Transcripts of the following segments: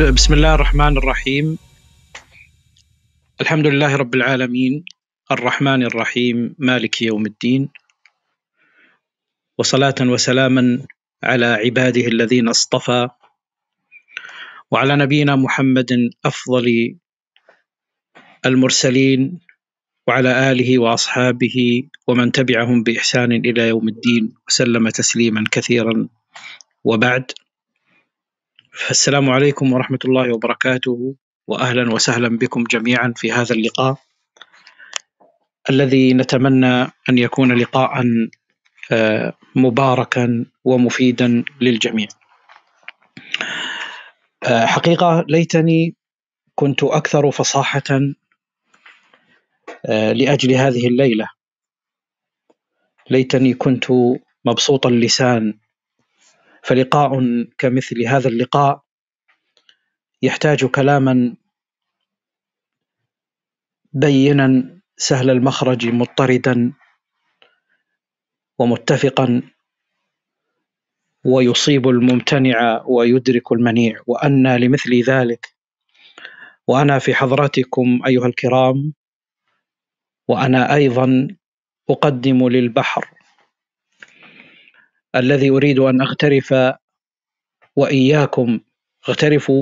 بسم الله الرحمن الرحيم. الحمد لله رب العالمين الرحمن الرحيم مالك يوم الدين، وصلاة وسلاما على عباده الذين اصطفى، وعلى نبينا محمد أفضل المرسلين وعلى آله وأصحابه ومن تبعهم بإحسان إلى يوم الدين وسلم تسليما كثيرا، وبعد. فالسلام عليكم ورحمة الله وبركاته، وأهلا وسهلا بكم جميعا في هذا اللقاء الذي نتمنى أن يكون لقاء مباركا ومفيدا للجميع. حقيقة ليتني كنت أكثر فصاحة لأجل هذه الليلة، ليتني كنت مبسوط اللسان، فلقاء كمثل هذا اللقاء يحتاج كلاما بينا سهل المخرج مضطردا ومتفقا، ويصيب الممتنع ويدرك المنيع، وأنا لمثل ذلك، وأنا في حضراتكم أيها الكرام، وأنا أيضا أقدم للبحر الذي أريد أن أغترف وإياكم، أغترف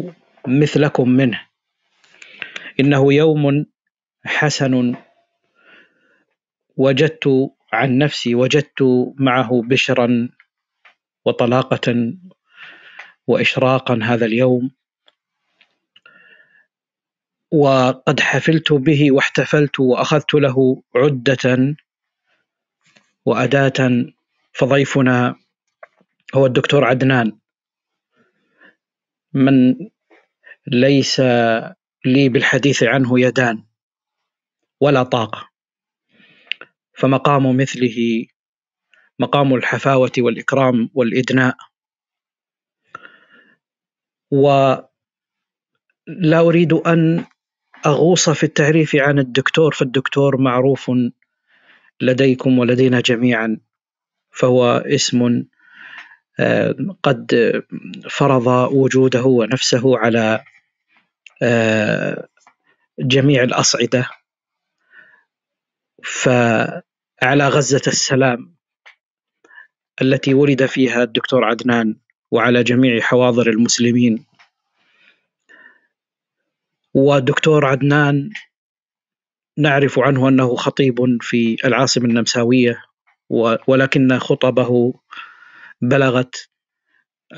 مثلكم منه. إنه يوم حسن وجدت عن نفسي، وجدت معه بشرا وطلاقة وإشراقا هذا اليوم، وقد حفلت به واحتفلت وأخذت له عدة وأداة. فضيفنا هو الدكتور عدنان، من ليس لي بالحديث عنه يدان ولا طاقة، فمقام مثله مقام الحفاوة والإكرام والإدناء. ولا أريد أن أغوص في التعريف عن الدكتور، فالدكتور معروف لديكم ولدينا جميعا، فهو اسم قد فرض وجوده ونفسه على جميع الأصعدة، فعلى غزة السلام التي ولد فيها الدكتور عدنان، وعلى جميع حواضر المسلمين. والدكتور عدنان نعرف عنه أنه خطيب في العاصمة النمساوية، ولكن خطبه بلغت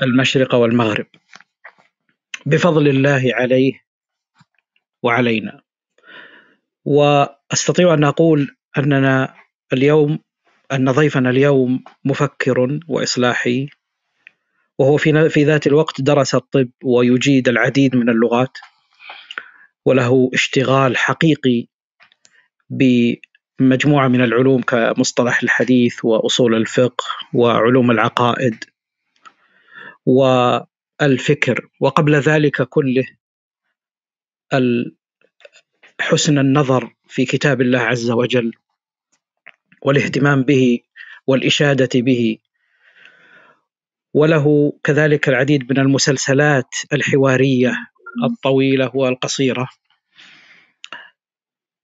المشرق والمغرب بفضل الله عليه وعلينا. وأستطيع أن أقول أننا اليوم، أن ضيفنا اليوم مفكر وإصلاحي، وهو في ذات الوقت درس الطب ويجيد العديد من اللغات، وله اشتغال حقيقي بمجموعة من العلوم كمصطلح الحديث وأصول الفقه وعلوم العقائد والفكر، وقبل ذلك كله حسن النظر في كتاب الله عز وجل والاهتمام به والإشادة به. وله كذلك العديد من المسلسلات الحوارية الطويلة والقصيرة،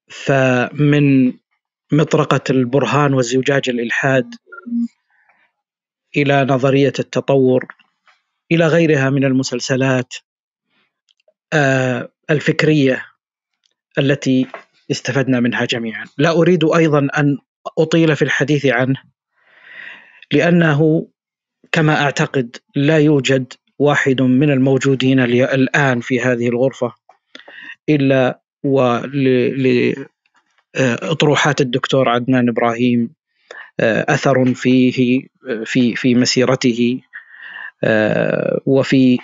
فمن مطرقة البرهان وزجاج الإلحاد إلى نظرية التطور إلى غيرها من المسلسلات الفكرية التي استفدنا منها جميعا. لا أريد أيضا أن أطيل في الحديث عنه، لأنه كما أعتقد لا يوجد واحد من الموجودين الآن في هذه الغرفة إلا ولأطروحات الدكتور عدنان إبراهيم أثر فيه في مسيرته، وفي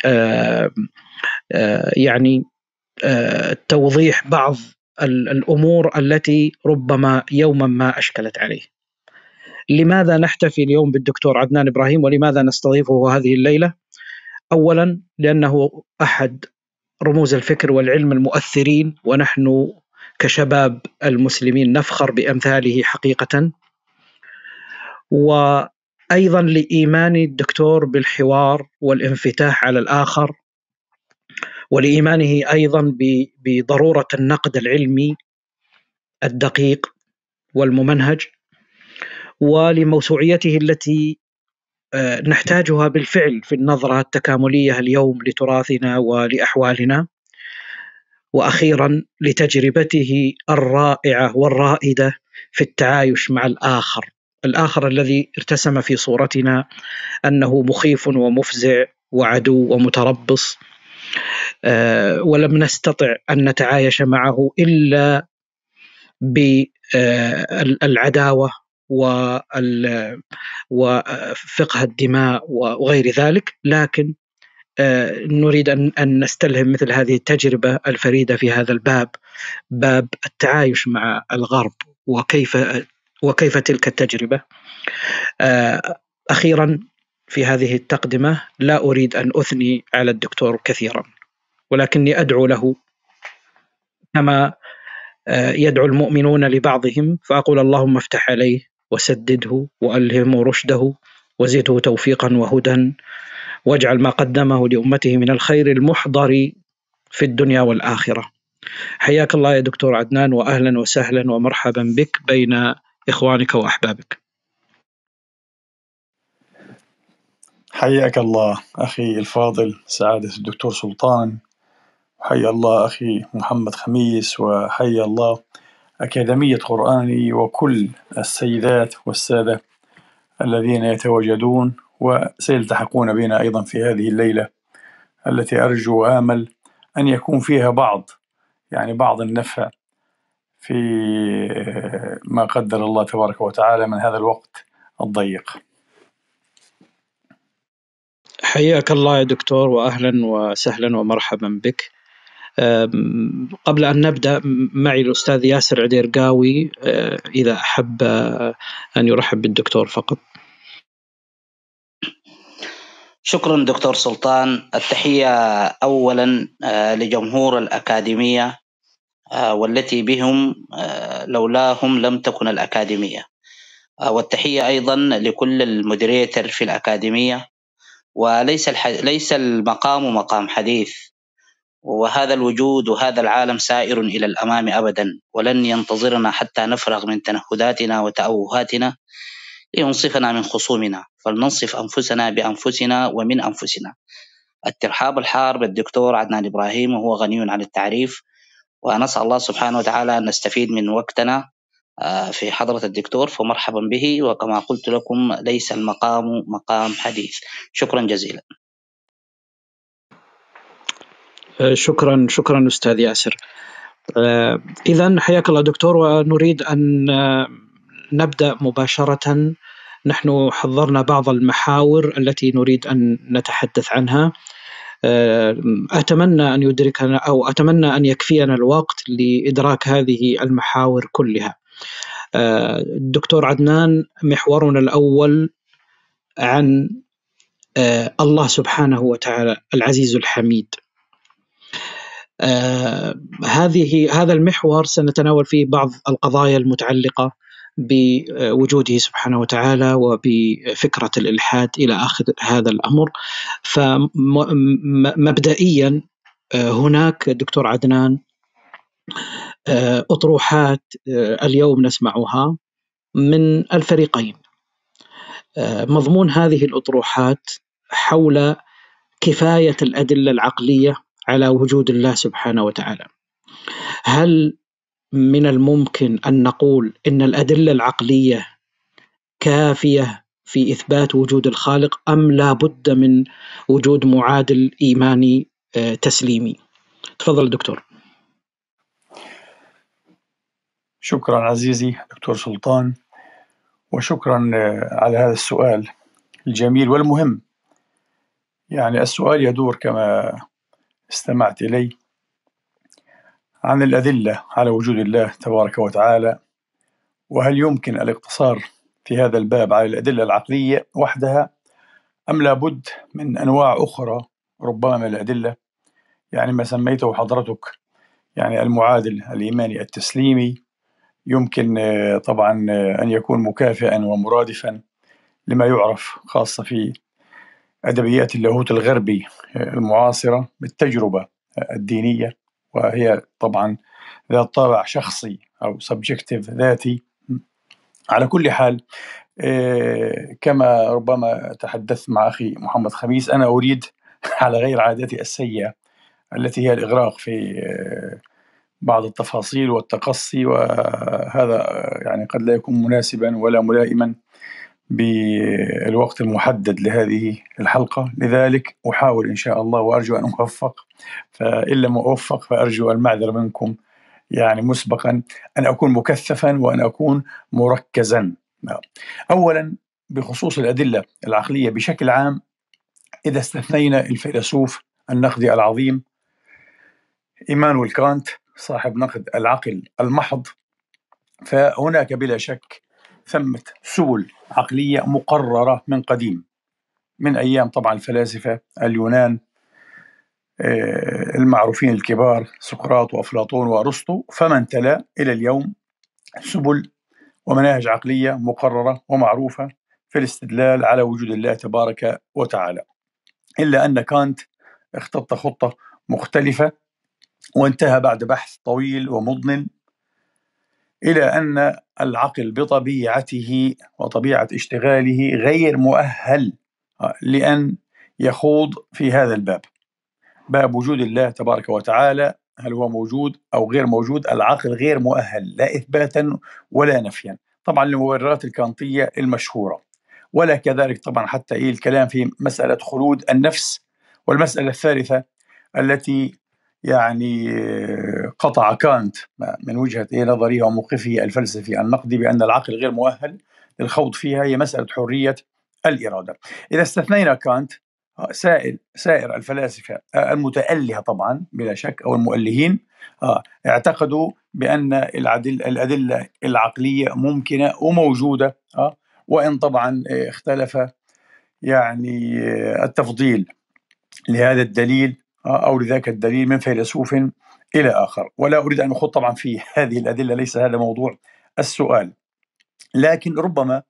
يعني توضيح بعض الأمور التي ربما يوما ما أشكلت عليه. لماذا نحتفي اليوم بالدكتور عدنان إبراهيم، ولماذا نستضيفه هذه الليلة؟ أولا لأنه أحد رموز الفكر والعلم المؤثرين، ونحن كشباب المسلمين نفخر بأمثاله حقيقة. وأيضا لإيمان الدكتور بالحوار والانفتاح على الآخر، ولإيمانه أيضا بضرورة النقد العلمي الدقيق والممنهج، ولموسوعيته التي نحتاجها بالفعل في النظرة التكاملية اليوم لتراثنا ولأحوالنا، وأخيرا لتجربته الرائعة والرائدة في التعايش مع الآخر الذي ارتسم في صورتنا أنه مخيف ومفزع وعدو ومتربص، ولم نستطع أن نتعايش معه إلا بالعداوة وفقه الدماء وغير ذلك. لكن نريد أن نستلهم مثل هذه التجربة الفريدة في هذا الباب، باب التعايش مع الغرب، وكيف تلك التجربة. أخيرا في هذه التقدمة لا أريد أن أثني على الدكتور كثيرا، ولكني أدعو له كما يدعو المؤمنون لبعضهم، فأقول اللهم افتح عليه وسدده وألهمه رشده وزده توفيقا وهدى، واجعل ما قدمه لأمته من الخير المحضر في الدنيا والآخرة. حياك الله يا دكتور عدنان، وأهلا وسهلا ومرحبا بك بين إخوانك وأحبابك. حياك الله أخي الفاضل سعادة الدكتور سلطان، وحيا الله أخي محمد خميس، وحيا الله أكاديمية قرآني وكل السيدات والسادة الذين يتواجدون وسيلتحقون بنا أيضا في هذه الليلة التي أرجو وآمل أن يكون فيها بعض النفع في ما قدر الله تبارك وتعالى من هذا الوقت الضيق. حياك الله يا دكتور، وأهلا وسهلا ومرحبا بك. قبل أن نبدأ معي الأستاذ ياسر العديرقاوي إذا أحب أن يرحب بالدكتور فقط. شكرا دكتور سلطان، التحية أولا لجمهور الأكاديمية والتي بهم لولاهم لم تكن الأكاديمية، والتحية أيضا لكل المودريتر في الأكاديمية. وليس المقام مقام حديث، وهذا الوجود وهذا العالم سائر إلى الأمام أبدا، ولن ينتظرنا حتى نفرغ من تنهداتنا وتأوهاتنا لينصفنا من خصومنا، فلننصف أنفسنا بأنفسنا ومن أنفسنا. الترحاب الحار بالدكتور عدنان إبراهيم، وهو غني عن التعريف، ونسأل الله سبحانه وتعالى أن نستفيد من وقتنا في حضرة الدكتور، فمرحبا به. وكما قلت لكم ليس المقام مقام حديث. شكرا جزيلا. شكرا أستاذ ياسر. إذن حياك الله دكتور، ونريد أن نبدأ مباشرة. نحن حضرنا بعض المحاور التي نريد أن نتحدث عنها، أتمنى أن يدركنا أو أتمنى أن يكفينا الوقت لإدراك هذه المحاور كلها. الدكتور عدنان، محورنا الأول عن الله سبحانه وتعالى العزيز الحميد. هذا المحور سنتناول فيه بعض القضايا المتعلقة بوجوده سبحانه وتعالى وبفكرة الإلحاد إلى آخر هذا الأمر. فمبدئيا هناك دكتور عدنان أطروحات اليوم نسمعها من الفريقين. مضمون هذه الأطروحات حول كفاية الأدلة العقلية على وجود الله سبحانه وتعالى. هل من الممكن أن نقول إن الأدلة العقلية كافية في إثبات وجود الخالق، أم لا بد من وجود معادل إيماني تسليمي؟ تفضل دكتور. شكرا عزيزي دكتور سلطان، وشكرا على هذا السؤال الجميل والمهم. يعني السؤال يدور كما استمعت إليه عن الأدلة على وجود الله تبارك وتعالى، وهل يمكن الاقتصار في هذا الباب على الأدلة العقلية وحدها، أم لابد من أنواع أخرى ربما من الأدلة، يعني ما سميته حضرتك يعني المعادل الإيماني التسليمي، يمكن طبعا أن يكون مكافئا ومرادفا لما يعرف خاصة في أدبيات اللاهوت الغربي المعاصرة بالتجربة الدينية، وهي طبعا ذات طابع شخصي أو subjective ذاتي. على كل حال كما ربما تحدثت مع أخي محمد خميس، أنا أريد على غير عادتي السيئة التي هي الإغراق في بعض التفاصيل والتقصي، وهذا يعني قد لا يكون مناسبا ولا ملائما بالوقت المحدد لهذه الحلقة. لذلك أحاول إن شاء الله وأرجو أن أوفق، فإن لم أوفق فأرجو المعذرة منكم يعني مسبقا، أن أكون مكثفا وأن أكون مركزا. أولا بخصوص الأدلة العقلية بشكل عام، إذا استثنينا الفيلسوف النقدي العظيم إيمانويل كانت صاحب نقد العقل المحض، فهناك بلا شك ثمة سبل عقلية مقررة من قديم، من أيام طبعا الفلاسفة اليونان المعروفين الكبار سقراط وأفلاطون وأرسطو، فمن تلا إلى اليوم سبل ومناهج عقلية مقررة ومعروفة في الاستدلال على وجود الله تبارك وتعالى. إلا أن كانت اختط خطة مختلفة، وانتهى بعد بحث طويل ومضن إلى أن العقل بطبيعته وطبيعة اشتغاله غير مؤهل لأن يخوض في هذا الباب، باب وجود الله تبارك وتعالى، هل هو موجود أو غير موجود. العقل غير مؤهل لا إثباتا ولا نفيا، طبعا للمبررات الكانطية المشهورة، ولا كذلك طبعا حتى الكلام في مسألة خلود النفس. والمسألة الثالثة التي يعني قطع كانت من وجهة نظريه وموقفه الفلسفي النقدي بأن العقل غير مؤهل للخوض فيها، هي مسألة حرية الإرادة. إذا استثنينا كانت، سائر الفلاسفة المتألهة طبعا بلا شك أو المؤلهين اعتقدوا بأن الأدلة العقلية ممكنة وموجودة، وإن طبعا اختلف يعني التفضيل لهذا الدليل أو لذاك الدليل من فيلسوف إلى آخر، ولا أريد أن أخوض طبعا في هذه الأدلة، ليس هذا موضوع السؤال. لكن ربما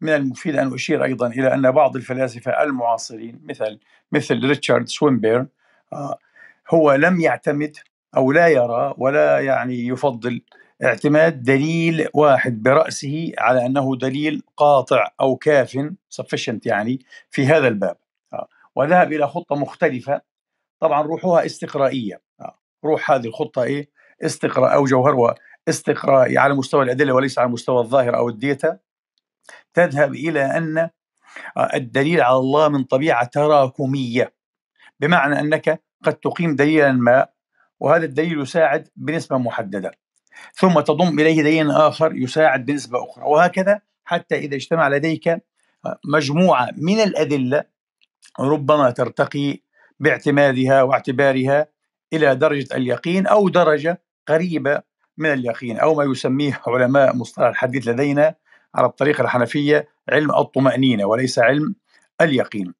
من المفيد أن أشير أيضا إلى أن بعض الفلاسفة المعاصرين مثل ريتشارد سوينبرن هو لم يعتمد أو لا يرى ولا يعني يفضل اعتماد دليل واحد برأسه على أنه دليل قاطع أو كاف sufficient يعني في هذا الباب، وذهب إلى خطة مختلفة طبعا روحها استقرائية. روح هذه الخطة إيه؟ استقراء أو جوهرها استقرائي على مستوى الأدلة وليس على مستوى الظاهرة أو الديتا، تذهب إلى أن الدليل على الله من طبيعة تراكمية، بمعنى أنك قد تقيم دليلا ما وهذا الدليل يساعد بنسبة محددة، ثم تضم إليه دليل آخر يساعد بنسبة أخرى، وهكذا حتى إذا اجتمع لديك مجموعة من الأدلة ربما ترتقي باعتمادها واعتبارها إلى درجة اليقين أو درجة قريبة من اليقين، أو ما يسميه علماء مصطلح الحديث لدينا على الطريقة الحنفية علم الطمأنينة وليس علم اليقين.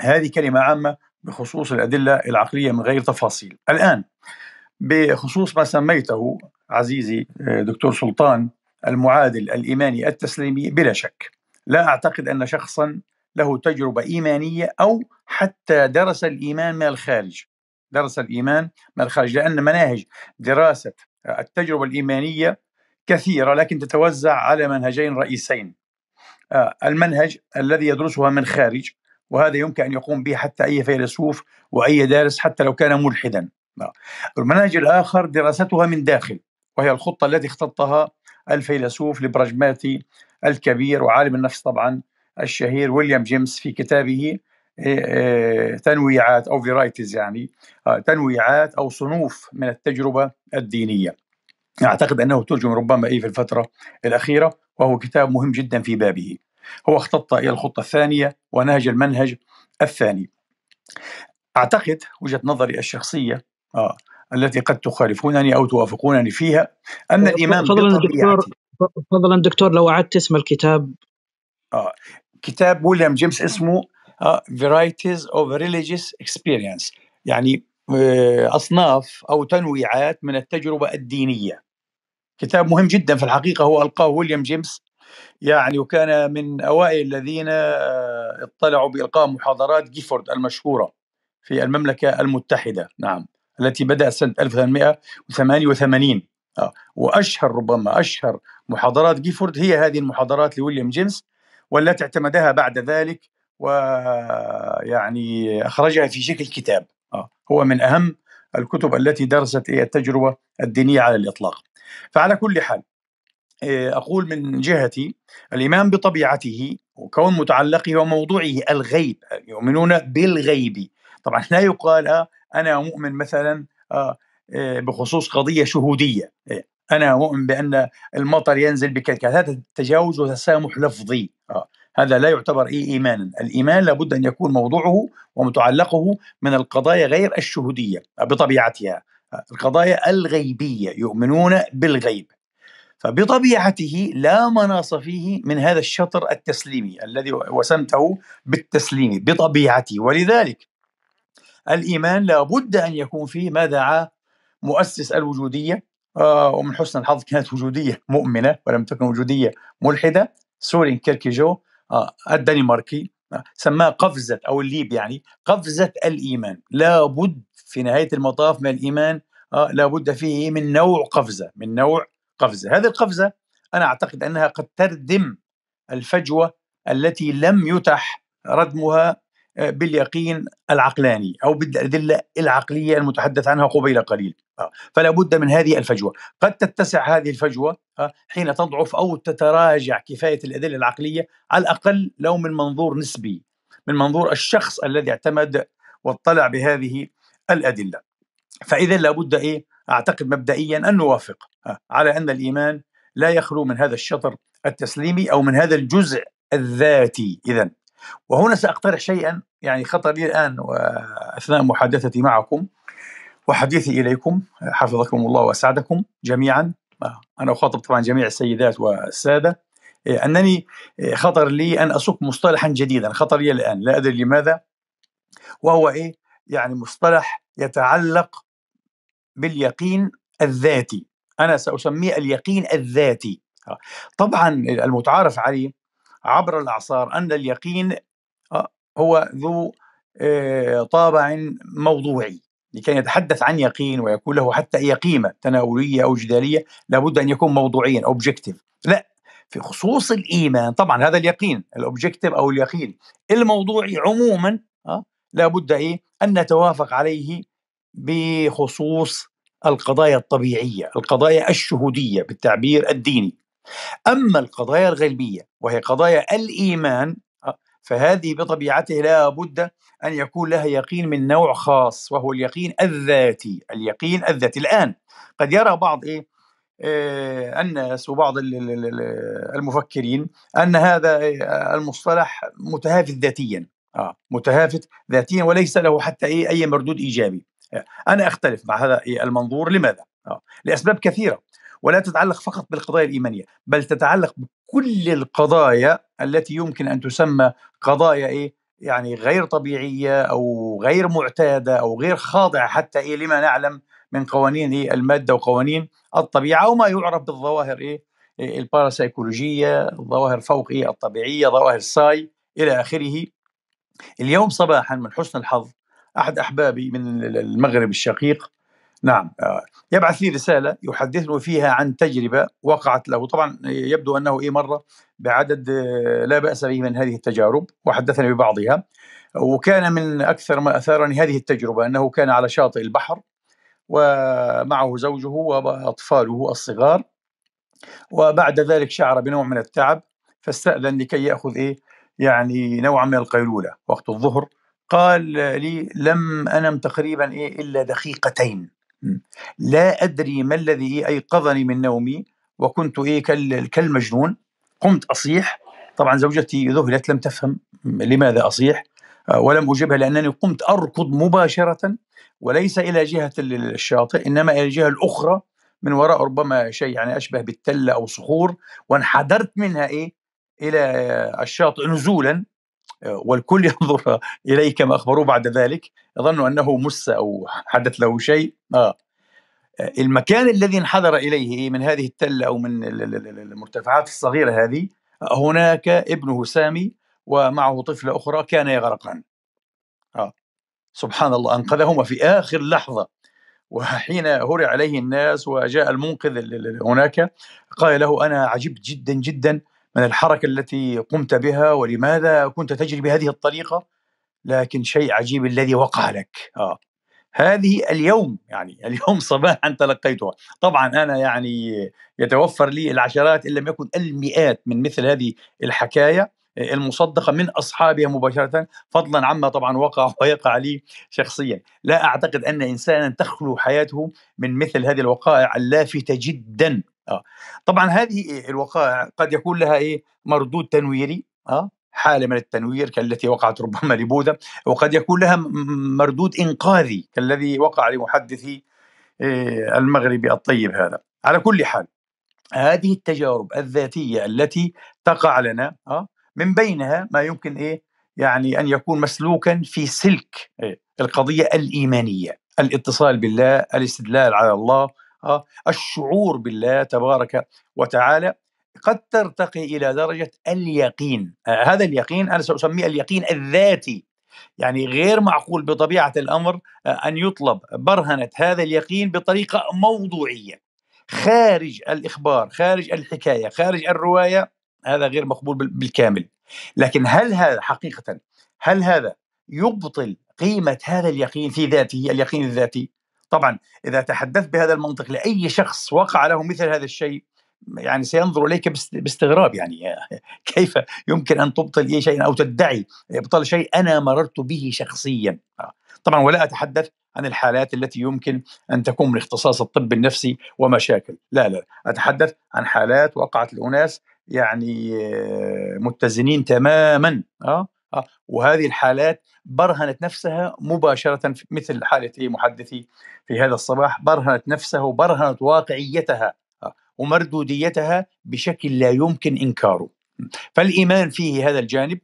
هذه كلمة عامة بخصوص الأدلة العقلية من غير تفاصيل. الآن بخصوص ما سميته عزيزي دكتور سلطان المعادل الإيماني التسليمي، بلا شك لا أعتقد أن شخصا له تجربة إيمانية أو حتى درس الإيمان من الخارج، لأن مناهج دراسة التجربة الإيمانية كثيرة لكن تتوزع على منهجين رئيسين. المنهج الذي يدرسها من خارج، وهذا يمكن أن يقوم به حتى أي فيلسوف وأي دارس حتى لو كان ملحدا. المنهج الآخر دراستها من داخل، وهي الخطة التي اختطها الفيلسوف البراجماتي الكبير وعالم النفس طبعا الشهير وليام جيمس في كتابه تنويعات أو فيرايتيز، يعني تنويعات أو صنوف من التجربة الدينية. أعتقد أنه ترجم ربما في الفترة الأخيرة، وهو كتاب مهم جدا في بابه. هو اختط إلى الخطة الثانية ونهج المنهج الثاني. أعتقد وجهة نظري الشخصية التي قد تخالفونني أو توافقونني فيها أن الإيمان فضلا دكتور لو أعدت اسم الكتاب. كتاب ويليام جيمس اسمه Varieties of Religious Experience، يعني أصناف أو تنويعات من التجربة الدينية. كتاب مهم جدا في الحقيقة، هو ألقاه ويليام جيمس يعني، وكان من أوائل الذين اطلعوا بإلقاء محاضرات جيفورد المشهورة في المملكة المتحدة. نعم، التي بدأ سنة 1888. وأشهر ربما أشهر محاضرات جيفورد هي هذه المحاضرات لويليام جيمس، والتي اعتمدها بعد ذلك ويعني أخرجها في شكل كتاب، هو من أهم الكتب التي درست التجربة الدينية على الإطلاق. فعلى كل حال أقول من جهتي الإيمان بطبيعته وكون متعلقه وموضوعه الغيب، يؤمنون بالغيب. طبعا لا يقال أنا مؤمن مثلا بخصوص قضية شهودية، أنا مؤمن بأن المطر ينزل بكذا، هذا تجاوز وتسامح لفظي، هذا لا يعتبر إيمانا. الإيمان لابد أن يكون موضوعه ومتعلقه من القضايا غير الشهودية بطبيعتها، القضايا الغيبية، يؤمنون بالغيب. فبطبيعته لا مناص فيه من هذا الشطر التسليمي الذي وسمته بالتسليم بطبيعته، ولذلك الإيمان لابد أن يكون فيه ما دعا مؤسس الوجودية، ومن حسن الحظ كانت وجودية مؤمنة ولم تكن وجودية ملحدة، سورين كيركيجور الدنماركي، سماه قفزة أو الليب، يعني قفزة الإيمان. لابد في نهاية المطاف من الإيمان لابد فيه من نوع قفزة، من نوع قفزة. هذه القفزة أنا أعتقد أنها قد تردم الفجوة التي لم يتح ردمها باليقين العقلاني أو بالأدلة العقلية المتحدث عنها قبيل قليل، فلا بد من هذه الفجوة. قد تتسع هذه الفجوة حين تضعف أو تتراجع كفاية الأدلة العقلية، على الأقل لو من منظور نسبي، من منظور الشخص الذي اعتمد واطلع بهذه الأدلة. فإذا لا بد أعتقد مبدئيا أن نوافق على أن الإيمان لا يخلو من هذا الشطر التسليمي أو من هذا الجزء الذاتي. إذن وهنا سأقترح شيئا يعني خطر لي الآن وأثناء محادثتي معكم وحديثي إليكم، حفظكم الله وأسعدكم جميعا. أنا أخاطب طبعا جميع السيدات والسادة، أنني خطر لي أن أسوق مصطلحا جديدا، خطر لي الآن لا أدري لماذا، وهو يعني مصطلح يتعلق باليقين الذاتي، أنا سأسميه اليقين الذاتي. طبعا المتعارف عليه عبر الأعصار أن اليقين هو ذو طابع موضوعي، لكي يتحدث عن يقين ويكون له حتى أي قيمة تناولية أو جدالية لابد أن يكون موضوعيا objective. لا، في خصوص الإيمان طبعا هذا اليقين الobjective أو اليقين الموضوعي عموما لابد أن نتوافق عليه بخصوص القضايا الطبيعية، القضايا الشهودية بالتعبير الديني. أما القضايا الغيبية وهي قضايا الإيمان، فهذه بطبيعته لا بد أن يكون لها يقين من نوع خاص، وهو اليقين الذاتي، اليقين الذاتي. الآن قد يرى بعض الناس وبعض المفكرين أن هذا المصطلح متهافت ذاتيا، متهافت ذاتيا وليس له حتى أي مردود إيجابي. أنا أختلف مع هذا المنظور. لماذا؟ لأسباب كثيرة، ولا تتعلق فقط بالقضايا الإيمانية، بل تتعلق بكل القضايا التي يمكن أن تسمى قضايا يعني غير طبيعية أو غير معتادة أو غير خاضعة حتى لما نعلم من قوانين المادة وقوانين الطبيعة، وما يعرف بالظواهر الباراسايكولوجية، ظواهر فوق الطبيعية، ظواهر الساي إلى آخره. اليوم صباحا من حسن الحظ أحد أحبابي من المغرب الشقيق يبعث لي رسالة يحدثني فيها عن تجربة وقعت له، طبعا يبدو أنه مرة بعدد لا بأس به من هذه التجارب، وحدثني ببعضها. وكان من أكثر ما أثارني هذه التجربة أنه كان على شاطئ البحر ومعه زوجه وأطفاله الصغار، وبعد ذلك شعر بنوع من التعب فاستأذن لكي يأخذ يعني نوع من القيلولة وقت الظهر. قال لي لم أنم تقريبا إلا دقيقتين، لا أدري ما الذي أيقظني من نومي، وكنت كالمجنون، قمت أصيح. طبعا زوجتي ذهلت، لم تفهم لماذا أصيح، ولم أجبها لأنني قمت أركض مباشرة، وليس إلى جهة الشاطئ إنما إلى الجهة الأخرى من وراء ربما شيء يعني أشبه بالتلة أو صخور، وانحدرت منها إلى الشاطئ نزولا، والكل ينظر إليه كما أخبروه بعد ذلك، ظنوا أنه مس أو حدث له شيء. المكان الذي انحدر إليه من هذه التلة أو من المرتفعات الصغيرة هذه، هناك ابنه سامي ومعه طفلة أخرى كان يغرقان. سبحان الله، أنقذهما في آخر لحظة. وحين هرع عليه الناس وجاء المنقذ هناك قال له أنا عجبت جدا جدا من الحركة التي قمت بها، ولماذا كنت تجري بهذه الطريقة؟ لكن شيء عجيب الذي وقع لك. هذه اليوم، يعني اليوم صباحا تلقيتها. طبعا أنا يعني يتوفر لي العشرات إن لم يكن المئات من مثل هذه الحكاية المصدقة من أصحابها مباشرة، فضلا عما طبعا وقع ويقع لي شخصيا. لا أعتقد أن إنسانا تخلو حياته من مثل هذه الوقائع اللافتة جدا. طبعا هذه الوقائع قد يكون لها مردود تنويري، حالة من التنوير كالتي وقعت ربما لبوذا، وقد يكون لها مردود إنقاذي كالذي وقع لمحدثي المغرب الطيب هذا. على كل حال، هذه التجارب الذاتية التي تقع لنا من بينها ما يمكن يعني أن يكون مسلوكا في سلك القضية الإيمانية، الاتصال بالله، الاستدلال على الله، الشعور بالله تبارك وتعالى، قد ترتقي إلى درجة اليقين. هذا اليقين أنا سأسميه اليقين الذاتي. يعني غير معقول بطبيعة الأمر أن يطلب برهنة هذا اليقين بطريقة موضوعية خارج الإخبار، خارج الحكاية، خارج الرواية. هذا غير مقبول بالكامل. لكن هل هذا حقيقة، هل هذا يبطل قيمة هذا اليقين في ذاته، اليقين الذاتي؟ طبعا إذا تحدثت بهذا المنطق لأي شخص وقع له مثل هذا الشيء، يعني سينظر إليك باستغراب. يعني كيف يمكن أن تبطل شيئا أو تدعي إبطال شيء أنا مررت به شخصيا؟ طبعا ولا أتحدث عن الحالات التي يمكن أن تكون من اختصاص الطب النفسي ومشاكل، لا، أتحدث عن حالات وقعت لأناس يعني متزنين تماما، وهذه الحالات برهنت نفسها مباشرة، مثل حالة محدثي في هذا الصباح، برهنت نفسها وبرهنت واقعيتها ومردوديتها بشكل لا يمكن إنكاره. فالإيمان فيه هذا الجانب.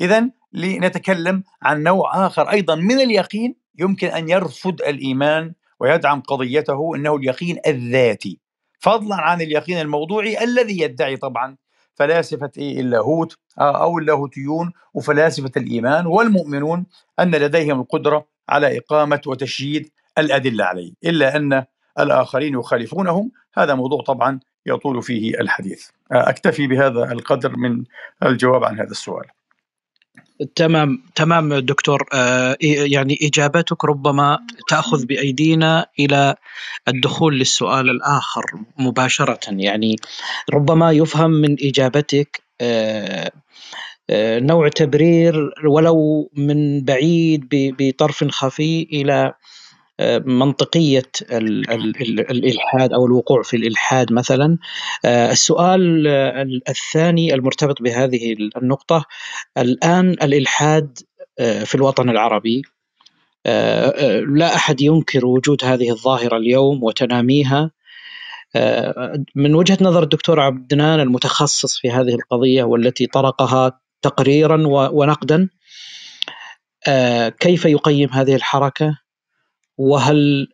إذن لنتكلم عن نوع آخر أيضا من اليقين يمكن أن يرفض الإيمان ويدعم قضيته، إنه اليقين الذاتي، فضلا عن اليقين الموضوعي الذي يدعي طبعا فلاسفة اللاهوت أو اللاهوتيون وفلاسفة الإيمان والمؤمنون أن لديهم القدرة على إقامة وتشييد الأدلة عليه، إلا أن الآخرين يخالفونهم. هذا موضوع طبعا يطول فيه الحديث. أكتفي بهذا القدر من الجواب عن هذا السؤال. تمام دكتور. يعني إجابتك ربما تأخذ بأيدينا إلى الدخول للسؤال الآخر مباشرة. يعني ربما يفهم من إجابتك نوع تبرير ولو من بعيد بطرف خفي إلى منطقية الإلحاد أو الوقوع في الإلحاد مثلا. السؤال الثاني المرتبط بهذه النقطة: الآن الإلحاد في الوطن العربي، لا أحد ينكر وجود هذه الظاهرة اليوم وتناميها. من وجهة نظر الدكتور عدنان المتخصص في هذه القضية والتي طرقها تقريرا ونقدا، كيف يقيم هذه الحركة؟ وهل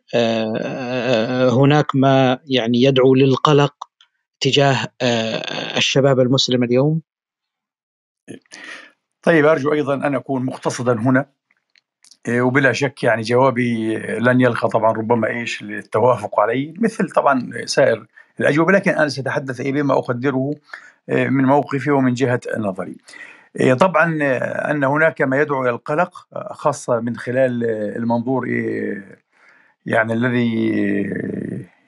هناك ما يعني يدعو للقلق تجاه الشباب المسلم اليوم؟ طيب، أرجو أيضا أن أكون مقتصدا هنا، وبلا شك يعني جوابي لن يلقى طبعا ربما للتوافق عليه مثل طبعا سائر الأجوبة، لكن أنا سأتحدث بما أقدره من موقفي ومن جهة نظري. طبعا أن هناك ما يدعو إلى القلق، خاصة من خلال المنظور يعني الذي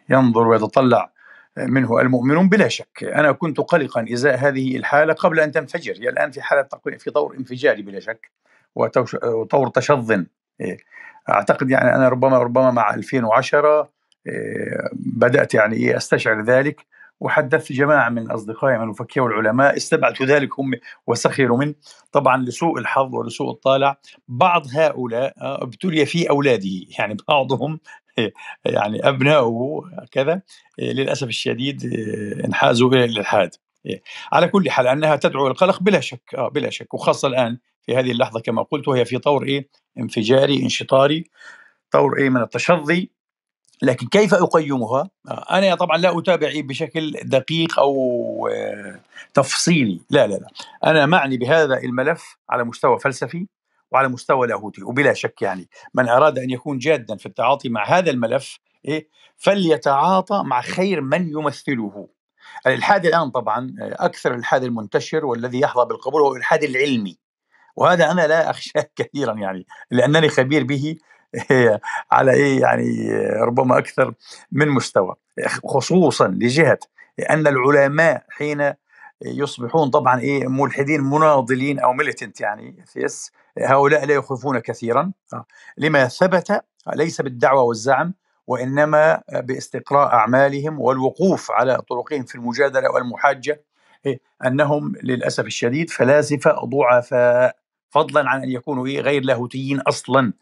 ينظر ويتطلع منه المؤمنون. بلا شك أنا كنت قلقا إزاء هذه الحالة قبل أن تنفجر. هي الآن في حالة في طور انفجاري بلا شك، وطور تشظن. أعتقد يعني أنا ربما مع 2010 بدأت يعني أستشعر ذلك، وحدثت جماعة من أصدقائي من الفكاهة والعلماء، استبعدوا ذلك هم وسخروا منه. طبعا لسوء الحظ ولسوء الطالع بعض هؤلاء ابتلي في أولاده، يعني بعضهم يعني أبنائه كذا للأسف الشديد انحازوا إلى الإلحاد. على كل حال أنها تدعو القلق بلا شك، وخاصة الآن في هذه اللحظة كما قلت، وهي في طور انفجاري انشطاري، طور من التشظي. لكن كيف أقيمها؟ أنا طبعا لا أتابع بشكل دقيق أو تفصيلي، لا، أنا معني بهذا الملف على مستوى فلسفي وعلى مستوى لاهوتي. وبلا شك يعني من أراد أن يكون جادا في التعاطي مع هذا الملف إيه؟ فليتعاطى مع خير من يمثله. الإلحاد الآن طبعا أكثر الإلحاد المنتشر والذي يحظى بالقبول هو الإلحاد العلمي، وهذا أنا لا أخشاه كثيرا يعني، لأنني خبير به على إيه يعني ربما أكثر من مستوى، خصوصا لجهة أن العلماء حين يصبحون طبعا إيه ملحدين مناضلين أو ميليتنت يعني ثيس، هؤلاء لا يخفون كثيرا لما ثبت ليس بالدعوة والزعم وإنما باستقراء أعمالهم والوقوف على طرقهم في المجادلة والمحاجة، أنهم للأسف الشديد فلاسفة ضعفاء، فضلا عن أن يكونوا غير لاهوتيين أصلا،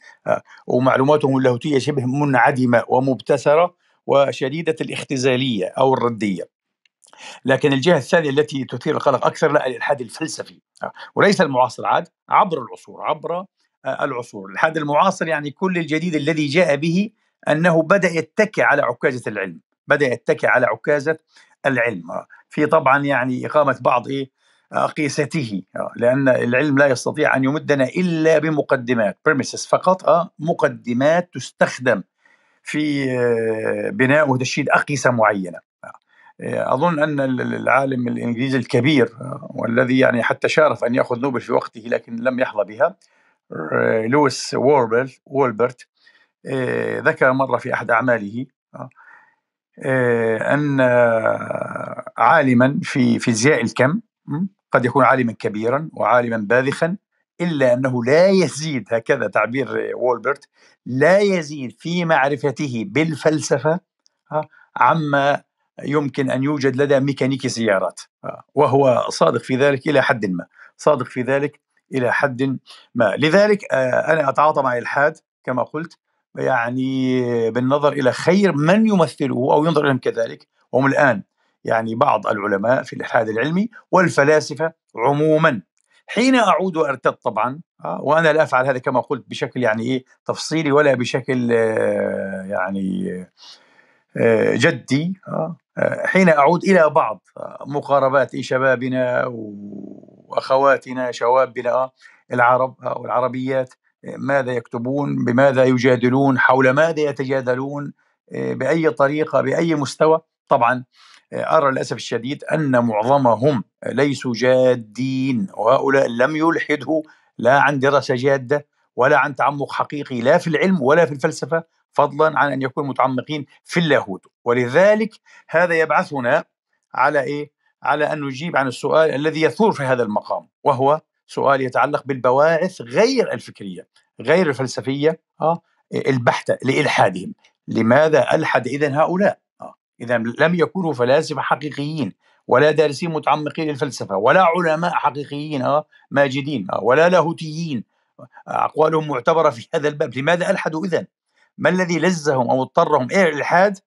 ومعلوماتهم اللاهوتية شبه منعدمة ومبتسرة وشديدة الاختزالية أو الردية. لكن الجهة الثانية التي تثير القلق أكثر لا الإلحاد الفلسفي، وليس المعاصر عاد عبر العصور، عبر العصور. الإلحاد المعاصر يعني كل الجديد الذي جاء به أنه بدأ يتكئ على عكازة العلم، بدأ يتكئ على عكازة العلم في طبعا يعني إقامة بعض أقيسته، لأن العلم لا يستطيع أن يمدنا إلا بمقدمات premises فقط، مقدمات تستخدم في بناء وتشييد أقيسة معينة. أظن أن العالم الإنجليزي الكبير والذي يعني حتى شارف أن يأخذ نوبل في وقته لكن لم يحظى بها، لويس وولبرت، ذكر مرة في أحد أعماله أن عالما في فيزياء الكم قد يكون عالما كبيرا وعالما باذخا، إلا أنه لا يزيد، هكذا تعبير وولبرت، لا يزيد في معرفته بالفلسفة عما يمكن أن يوجد لدى ميكانيكي سيارات، وهو صادق في ذلك إلى حد ما، صادق في ذلك إلى حد ما. لذلك أنا أتعاطى مع الإلحاد كما قلت، يعني بالنظر إلى خير من يمثله أو ينظر إليهم كذلك، وهم الآن يعني بعض العلماء في الإلحاد العلمي والفلاسفة عموما. حين أعود وأرتد طبعا، وأنا لا أفعل هذا كما قلت بشكل يعني تفصيلي ولا بشكل يعني جدي، حين أعود إلى بعض مقاربات شبابنا وأخواتنا شوابنا العرب والعربيات، ماذا يكتبون، بماذا يجادلون، حول ماذا يتجادلون، بأي طريقة، بأي مستوى. طبعا أرى للأسف الشديد أن معظمهم ليسوا جادين، وهؤلاء لم يلحدوا لا عن دراسة جادة ولا عن تعمق حقيقي لا في العلم ولا في الفلسفة، فضلا عن أن يكونوا متعمقين في اللاهوت. ولذلك هذا يبعثنا على على أن نجيب عن السؤال الذي يثور في هذا المقام، وهو سؤال يتعلق بالبواعث غير الفكرية غير الفلسفية البحتة لإلحادهم. لماذا ألحد إذن هؤلاء؟ إذا لم يكونوا فلاسفة حقيقيين ولا دارسين متعمقين للفلسفة ولا علماء حقيقيين ماجدين ولا لاهوتيين أقوالهم معتبرة في هذا الباب، لماذا ألحدوا إذن؟ ما الذي لزهم أو اضطرهم إلى الإلحاد؟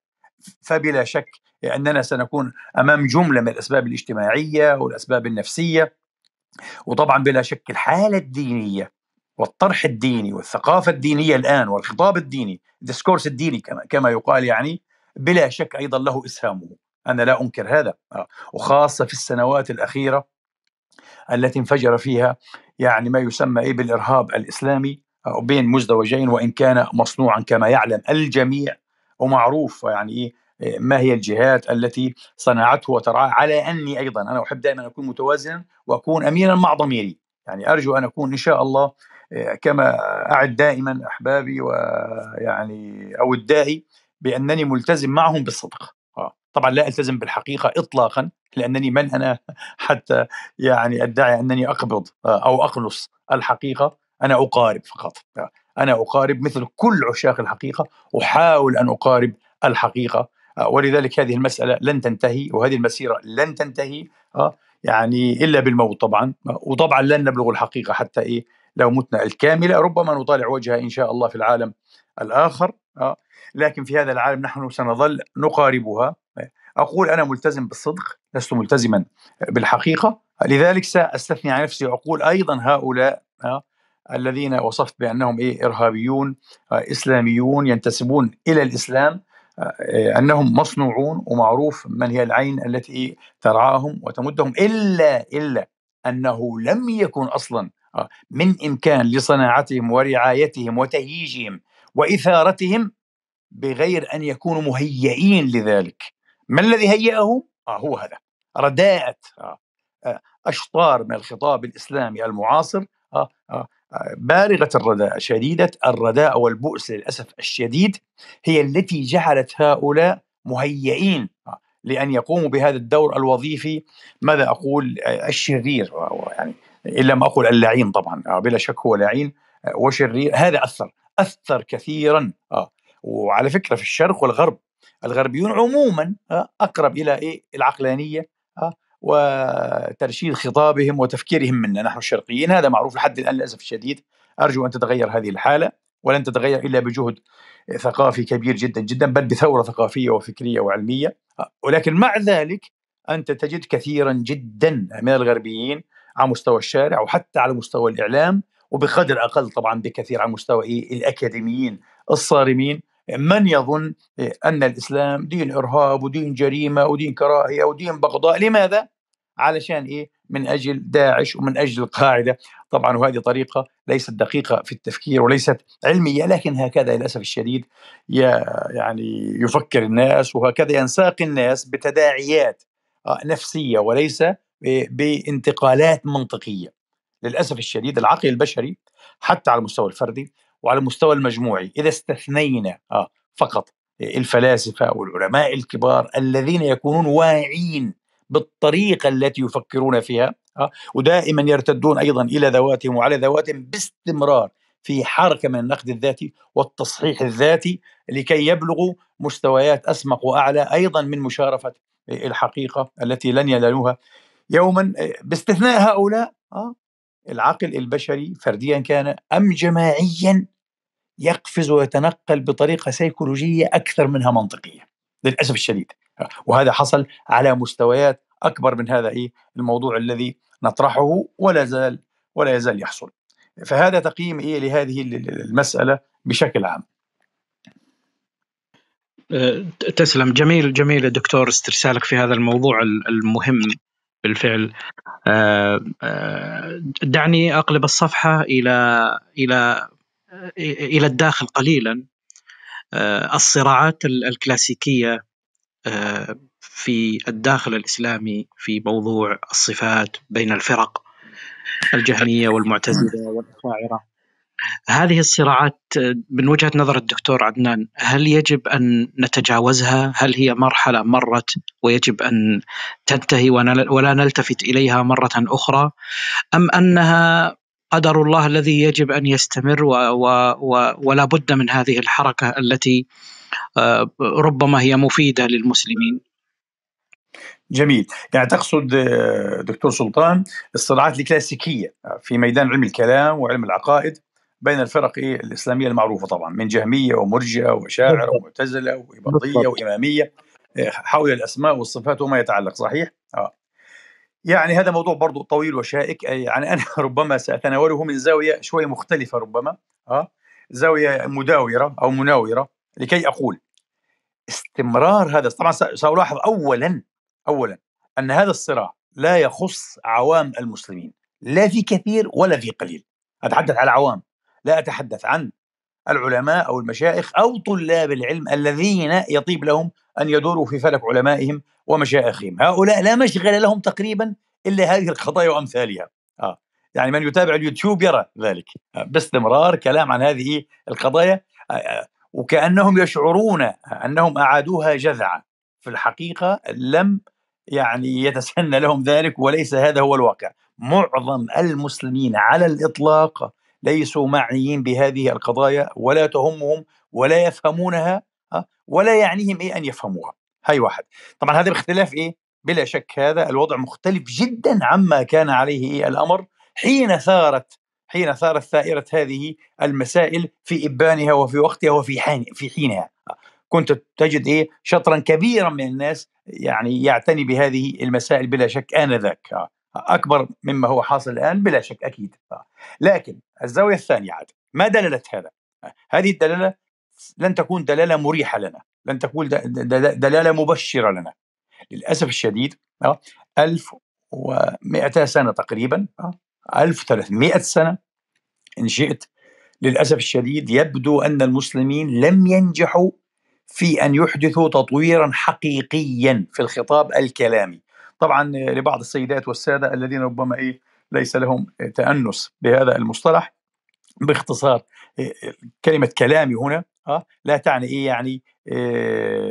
فبلا شك أننا سنكون أمام جملة من الأسباب الاجتماعية والأسباب النفسية، وطبعا بلا شك الحالة الدينية والطرح الديني والثقافة الدينية الآن والخطاب الديني، الدسكورس الديني كما يقال، يعني بلا شك أيضا له إسهامه، أنا لا أنكر هذا، وخاصة في السنوات الأخيرة التي انفجر فيها يعني ما يسمى بالإرهاب الإسلامي بين مزدوجين، وإن كان مصنوعا كما يعلم الجميع ومعروف يعني ما هي الجهات التي صنعته وترعاه. على أني أيضا أنا أحب دائما أكون متوازنا وأكون أمينا مع ضميري، يعني أرجو أن أكون إن شاء الله كما أعد دائما أحبابي ويعني أو الداعي بأنني ملتزم معهم بالصدق، طبعا لا ألتزم بالحقيقة إطلاقا، لأنني من أنا حتى يعني أدعي أنني أقبض أو أقلص الحقيقة، أنا أقارب فقط، أنا أقارب مثل كل عشاق الحقيقة، أحاول أن أقارب الحقيقة. ولذلك هذه المسألة لن تنتهي وهذه المسيرة لن تنتهي يعني إلا بالموت طبعا، وطبعا لن نبلغ الحقيقة حتى لو متنا الكاملة، ربما نطالع وجهها إن شاء الله في العالم الآخر، لكن في هذا العالم نحن سنظل نقاربها. أقول أنا ملتزم بالصدق، لست ملتزما بالحقيقة، لذلك سأستثني عن نفسي وأقول أيضا هؤلاء الذين وصفت بأنهم إرهابيون إسلاميون ينتسبون إلى الإسلام، أنهم مصنوعون ومعروف من هي العين التي ترعاهم وتمدهم، إلا أنه لم يكن أصلا من إمكان لصناعتهم ورعايتهم وتهييجهم وإثارتهم بغير أن يكونوا مهيئين لذلك. ما الذي هيئهم؟ هو هذا رداءة أشطار من الخطاب الإسلامي المعاصر، بالغة الرداءة، شديدة الرداءة والبؤس للأسف الشديد، هي التي جعلت هؤلاء مهيئين لأن يقوموا بهذا الدور الوظيفي، ماذا أقول، الشرير، يعني إن لم أقول اللعين طبعا، بلا شك هو لعين وشرير. هذا أثر كثيرا. وعلى فكرة في الشرق والغرب الغربيون عموما أقرب إلى العقلانية وترشيد خطابهم وتفكيرهم منا نحن الشرقيين، هذا معروف لحد الآن للأسف الشديد. أرجو أن تتغير هذه الحالة، ولن تتغير إلا بجهد ثقافي كبير جدا جدا، بل بثورة ثقافية وفكرية وعلمية. ولكن مع ذلك أنت تجد كثيرا جدا من الغربيين على مستوى الشارع وحتى على مستوى الإعلام، وبقدر أقل طبعا بكثير على مستوى الأكاديميين الصارمين، من يظن أن الإسلام دين إرهاب ودين جريمة ودين كراهية ودين بغضاء. لماذا؟ علشان من أجل داعش ومن أجل القاعدة طبعا. وهذه طريقة ليست دقيقة في التفكير وليست علمية، لكن هكذا للأسف الشديد يعني يفكر الناس، وهكذا ينساق الناس بتداعيات نفسية وليس بانتقالات منطقية. للأسف الشديد العقل البشري حتى على المستوى الفردي وعلى المستوى المجموعي، إذا استثنينا فقط الفلاسفة والعلماء الكبار الذين يكونون واعين بالطريقة التي يفكرون فيها، ودائما يرتدون أيضا إلى ذواتهم وعلى ذواتهم باستمرار في حركة من النقد الذاتي والتصحيح الذاتي لكي يبلغوا مستويات أسمق وأعلى أيضا من مشارفة الحقيقة التي لن ينالوها يوما. باستثناء هؤلاء العقل البشري فرديا كان أم جماعيا يقفز ويتنقل بطريقة سيكولوجية أكثر منها منطقية للأسف الشديد، وهذا حصل على مستويات أكبر من هذا الموضوع الذي نطرحه ولا يزال يحصل. فهذا تقييم لهذه المسألة بشكل عام. تسلم. جميل جميل يا دكتور استرسالك في هذا الموضوع المهم بالفعل. دعني أقلب الصفحة إلى الداخل قليلا. الصراعات الكلاسيكية في الداخل الإسلامي في موضوع الصفات بين الفرق الجهمية والمعتزلة والأشاعرة، هذه الصراعات من وجهة نظر الدكتور عدنان هل يجب أن نتجاوزها؟ هل هي مرحلة مرت ويجب أن تنتهي ولا نلتفت إليها مرة أخرى، أم أنها قدر الله الذي يجب أن يستمر ولا بد من هذه الحركة التي ربما هي مفيدة للمسلمين؟ جميل. يعني تقصد دكتور سلطان الصراعات الكلاسيكية في ميدان علم الكلام وعلم العقائد بين الفرق الإسلامية المعروفة طبعا من جهمية ومرجئة وأشاعرة ومعتزلة وإباضية وإمامية حول الأسماء والصفات وما يتعلق. صحيح. يعني هذا موضوع برضو طويل وشائك، يعني أنا ربما سأتناوله من زاوية شوي مختلفة، ربما زاوية مداورة أو مناورة، لكي أقول استمرار هذا. طبعا سألاحظ أولا أن هذا الصراع لا يخص عوام المسلمين، لا في كثير ولا في قليل. أتحدث على عوام، لا أتحدث عن العلماء أو المشايخ أو طلاب العلم الذين يطيب لهم أن يدوروا في فلك علمائهم ومشايخهم. هؤلاء لا مشغل لهم تقريبا إلا هذه القضايا وأمثالها. يعني من يتابع اليوتيوب يرى ذلك باستمرار كلام عن هذه القضايا، وكأنهم يشعرون أنهم أعادوها جذعة. في الحقيقة لم يعني يتسنى لهم ذلك، وليس هذا هو الواقع. معظم المسلمين على الإطلاق ليسوا معنيين بهذه القضايا ولا تهمهم ولا يفهمونها ولا يعنيهم أن يفهموها. هاي واحد. طبعا هذا باختلاف بلا شك هذا الوضع مختلف جدا عما كان عليه الأمر حين ثارت ثائرة هذه المسائل في إبانها وفي وقتها وفي حينها. كنت تجد شطرا كبيرا من الناس يعني يعتني بهذه المسائل بلا شك آنذاك، أكبر مما هو حاصل الآن بلا شك أكيد. لكن الزاوية الثانية عاد ما دللت هذا؟ هذه الدلالة لن تكون دلالة مريحة لنا، لن تكون دلالة مبشرة لنا للأسف الشديد. 1200 سنة تقريبا، 1300 سنة إن شئت، للأسف الشديد يبدو أن المسلمين لم ينجحوا في أن يحدثوا تطويرا حقيقيا في الخطاب الكلامي. طبعا لبعض السيدات والسادة الذين ربما ليس لهم تأنس بهذا المصطلح، باختصار كلمة كلامي هنا لا تعني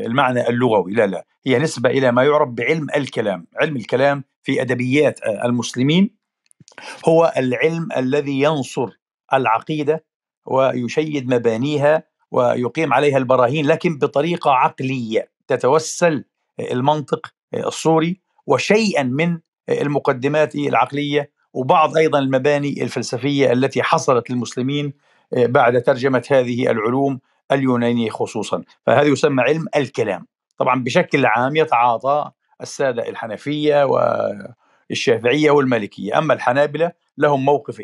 المعنى اللغوي، لا، هي نسبة إلى ما يعرف بعلم الكلام. علم الكلام في أدبيات المسلمين هو العلم الذي ينصر العقيدة ويشيد مبانيها ويقيم عليها البراهين، لكن بطريقة عقلية تتوسل المنطق الصوري وشيئا من المقدمات العقلية وبعض أيضا المباني الفلسفية التي حصلت للمسلمين بعد ترجمة هذه العلوم اليونانية خصوصا. فهذا يسمى علم الكلام. طبعا بشكل عام يتعاطى السادة الحنفية والشافعية والمالكية، أما الحنابلة لهم موقف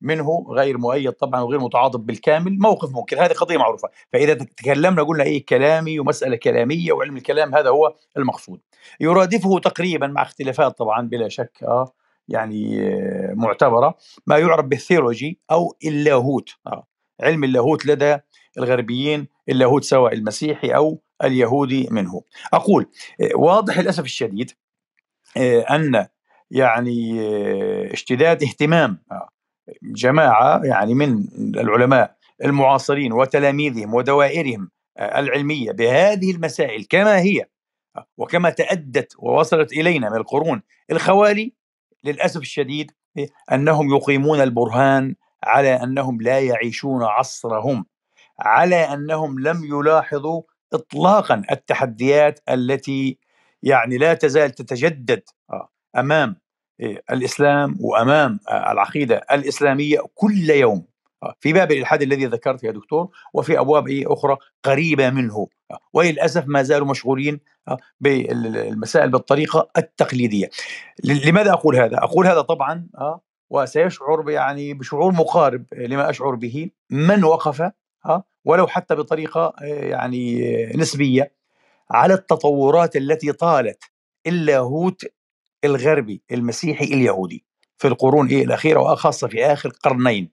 منه غير مؤيد طبعا وغير متعاطف بالكامل، موقف ممكن، هذه قضية معروفة. فإذا تكلمنا قلنا كلامي ومسألة كلامية وعلم الكلام، هذا هو المقصود. يرادفه تقريبا مع اختلافات طبعا بلا شك معتبرة ما يعرف بالثيولوجي أو اللاهوت، علم اللاهوت لدى الغربيين، اللاهوت سواء المسيحي أو اليهودي منه. أقول واضح للأسف الشديد أن اشتداد اهتمام جماعة من العلماء المعاصرين وتلاميذهم ودوائرهم العلمية بهذه المسائل كما هي وكما تأدت ووصلت إلينا من القرون الخوالي، للأسف الشديد أنهم يقيمون البرهان على أنهم لا يعيشون عصرهم، على أنهم لم يلاحظوا إطلاقا التحديات التي لا تزال تتجدد أمام الإسلام وأمام العقيدة الإسلامية كل يوم، في باب الإلحاد الذي ذكرت يا دكتور وفي أبواب أخرى قريبة منه، وللأسف ما زالوا مشغولين بالمسائل بالطريقة التقليدية. لماذا أقول هذا؟ أقول هذا طبعا وسيشعر بشعور مقارب لما أشعر به من وقف ولو حتى بطريقة نسبية على التطورات التي طالت اللاهوت الغربي المسيحي اليهودي في القرون الأخيرة وخاصة في آخر قرنين،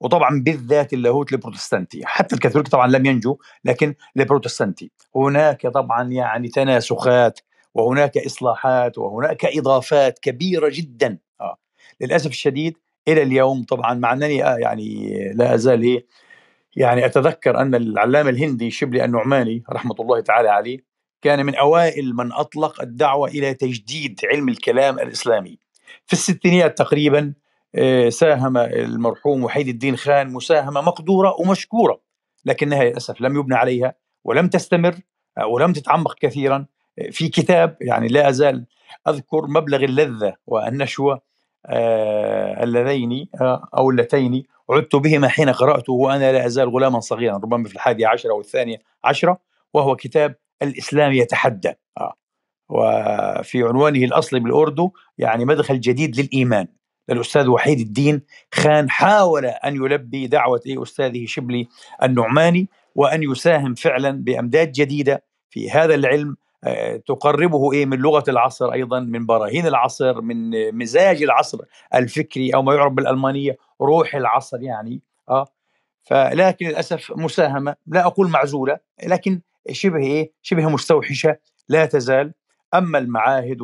وطبعا بالذات اللاهوت البروتستانتي، حتى الكاثوليك طبعا لم ينجو لكن البروتستانتي. هناك طبعا تناسخات وهناك إصلاحات وهناك إضافات كبيرة جدا للأسف الشديد إلى اليوم. طبعا مع أنني لا أزال أتذكر أن العلامة الهندي شبلي النعماني رحمة الله تعالى عليه كان من أوائل من أطلق الدعوة إلى تجديد علم الكلام الإسلامي في الستينيات تقريبا. ساهم المرحوم وحيد الدين خان مساهمة مقدورة ومشكورة، لكنها للأسف لم يبنى عليها ولم تستمر ولم تتعمق كثيرا في كتاب لا أزال أذكر مبلغ اللذة والنشوة اللذين أو اللتين عدت بهما حين قرأته وأنا لا أزال غلاما صغيرا، ربما في 11 أو 12، وهو كتاب الإسلام يتحدى، وفي عنوانه الأصلي بالأردو مدخل جديد للإيمان، للأستاذ وحيد الدين خان. حاول أن يلبي دعوة أستاذه شبلي النعماني وأن يساهم فعلا بأمداد جديدة في هذا العلم تقربه من لغة العصر، أيضا من براهين العصر، من مزاج العصر الفكري أو ما يعرف بالألمانية روح العصر فلكن للأسف مساهمة لا أقول معزولة لكن شبه مستوحشة لا تزال. أما المعاهد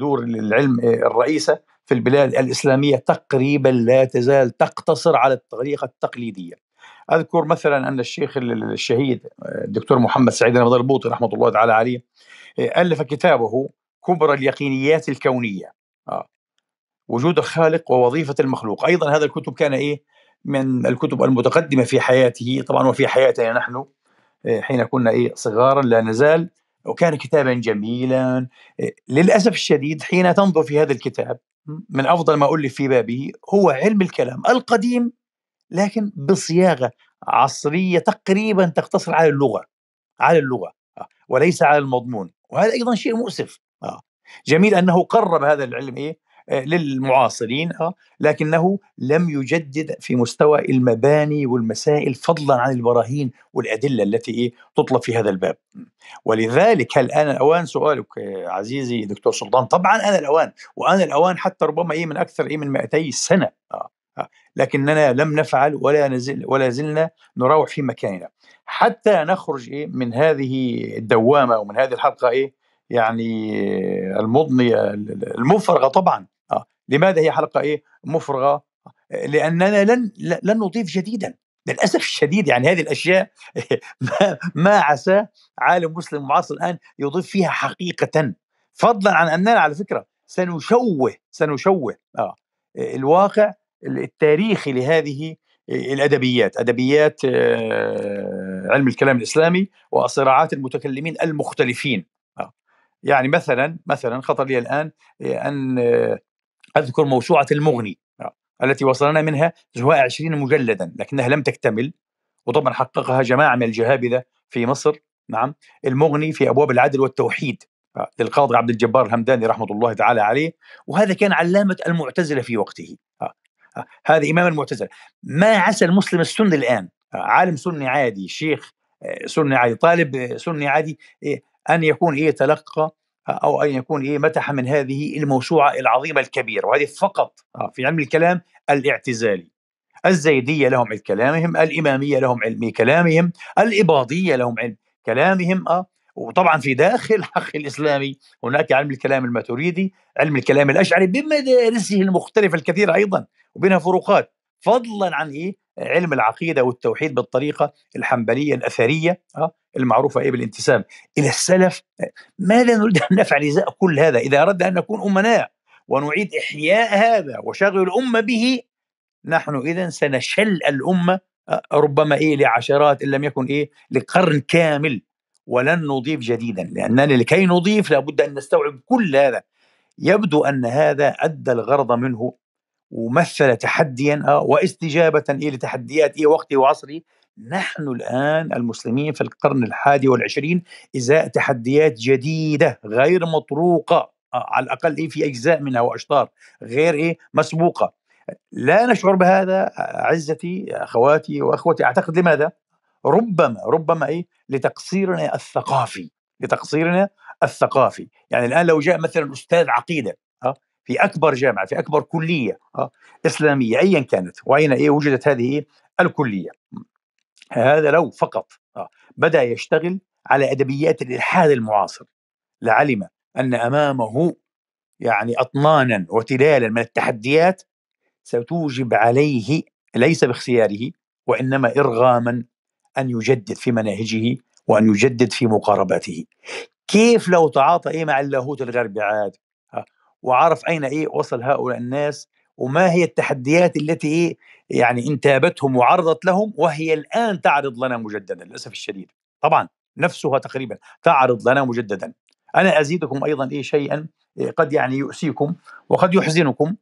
دور العلم الرئيسة في البلاد الإسلامية تقريبا لا تزال تقتصر على الطريقة التقليدية. أذكر مثلا أن الشيخ الشهيد الدكتور محمد سعيد رمضان البوطي رحمة الله تعالى عليه ألف كتابه كبرى اليقينيات الكونية، وجود الخالق ووظيفة المخلوق. أيضا هذا الكتب كان من الكتب المتقدمة في حياته طبعا وفي حياتنا نحن حين كنا صغارا لا نزال، وكان كتابا جميلا. للأسف الشديد حين تنظر في هذا الكتاب من أفضل ما ألف في بابه هو علم الكلام القديم لكن بصياغة عصرية تقريبا تقتصر على اللغة وليس على المضمون، وهذا أيضا شيء مؤسف. جميل أنه قرب هذا العلم للمعاصرين لكنه لم يجدد في مستوى المباني والمسائل، فضلا عن البراهين والأدلة التي تطلب في هذا الباب. ولذلك هل أنا الأوان، سؤالك عزيزي دكتور سلطان، طبعا أنا الأوان، وأنا الأوان حتى ربما من أكثر من 200 سنة لكننا لم نفعل ولا زلنا نراوح في مكاننا حتى نخرج من هذه الدوامة ومن هذه الحلقة يعني المضنية المفرغة طبعا. لماذا هي حلقة مفرغة؟ لأننا لن نضيف جديدا للأسف الشديد. يعني هذه الأشياء ما عسى عالم مسلم معاصر الآن يضيف فيها حقيقة، فضلا عن أننا على فكرة سنشوه الواقع التاريخي لهذه الأدبيات، أدبيات علم الكلام الإسلامي وصراعات المتكلمين المختلفين. يعني مثلا خطر لي الآن أن أذكر موسوعة المغني التي وصلنا منها زهاء 20 مجلدا لكنها لم تكتمل، وطبعا حققها جماعة من الجهابذة في مصر. نعم، المغني في أبواب العدل والتوحيد للقاضي عبد الجبار الهمداني رحمة الله تعالى عليه، وهذا كان علامة المعتزلة في وقته، هذا إمام المعتزلة. ما عسى المسلم السني الآن، عالم سني عادي، شيخ سني عادي، طالب سني عادي، أن يكون تلقى أو أن يكون متح من هذه الموسوعة العظيمة الكبيرة. وهذه فقط في علم الكلام الاعتزالي. الزيدية لهم علم كلامهم، الإمامية لهم علم كلامهم، الإباضية لهم علم كلامهم، وطبعا في داخل الحق الإسلامي هناك علم الكلام الماتريدي، علم الكلام الأشعري بمدارسه المختلفة الكثيرة أيضا وبينها فروقات، فضلا عن علم العقيدة والتوحيد بالطريقة الحنبلية الأثرية المعروفة بالانتساب إلى السلف. ماذا نريد أن نفعل إزاء كل هذا؟ إذا أردنا أن نكون أمناء ونعيد إحياء هذا وشغل الأمة به، نحن إذن سنشل الأمة ربما لعشرات إن لم يكن لقرن كامل، ولن نضيف جديدا، لأننا لكي نضيف لابد أن نستوعب كل هذا. يبدو أن هذا أدى الغرض منه ومثل تحديا واستجابة لتحديات وقتي وعصري. نحن الآن المسلمين في القرن 21 إزاء تحديات جديدة غير مطروقة، على الأقل في أجزاء منها وأشطار غير مسبوقة. لا نشعر بهذا أعزتي أخواتي وأخوتي، أعتقد لماذا؟ ربما لتقصيرنا الثقافي. يعني الآن لو جاء مثلا أستاذ عقيدة في أكبر جامعة، في أكبر كلية إسلامية أيا كانت، وأين وجدت هذه الكلية، هذا لو فقط بدأ يشتغل على أدبيات الإلحاد المعاصر لعلم أن أمامه أطنانا وتلالا من التحديات ستوجب عليه ليس باختياره وإنما إرغاما أن يجدد في مناهجه وأن يجدد في مقارباته. كيف لو تعاطى مع اللاهوت الغربي عاد وعرف أين وصل هؤلاء الناس وما هي التحديات التي انتابتهم وعرضت لهم، وهي الآن تعرض لنا مجددا للأسف الشديد. طبعا نفسها تقريبا تعرض لنا مجددا. أنا أزيدكم أيضا شيئا قد يؤسيكم وقد يحزنكم.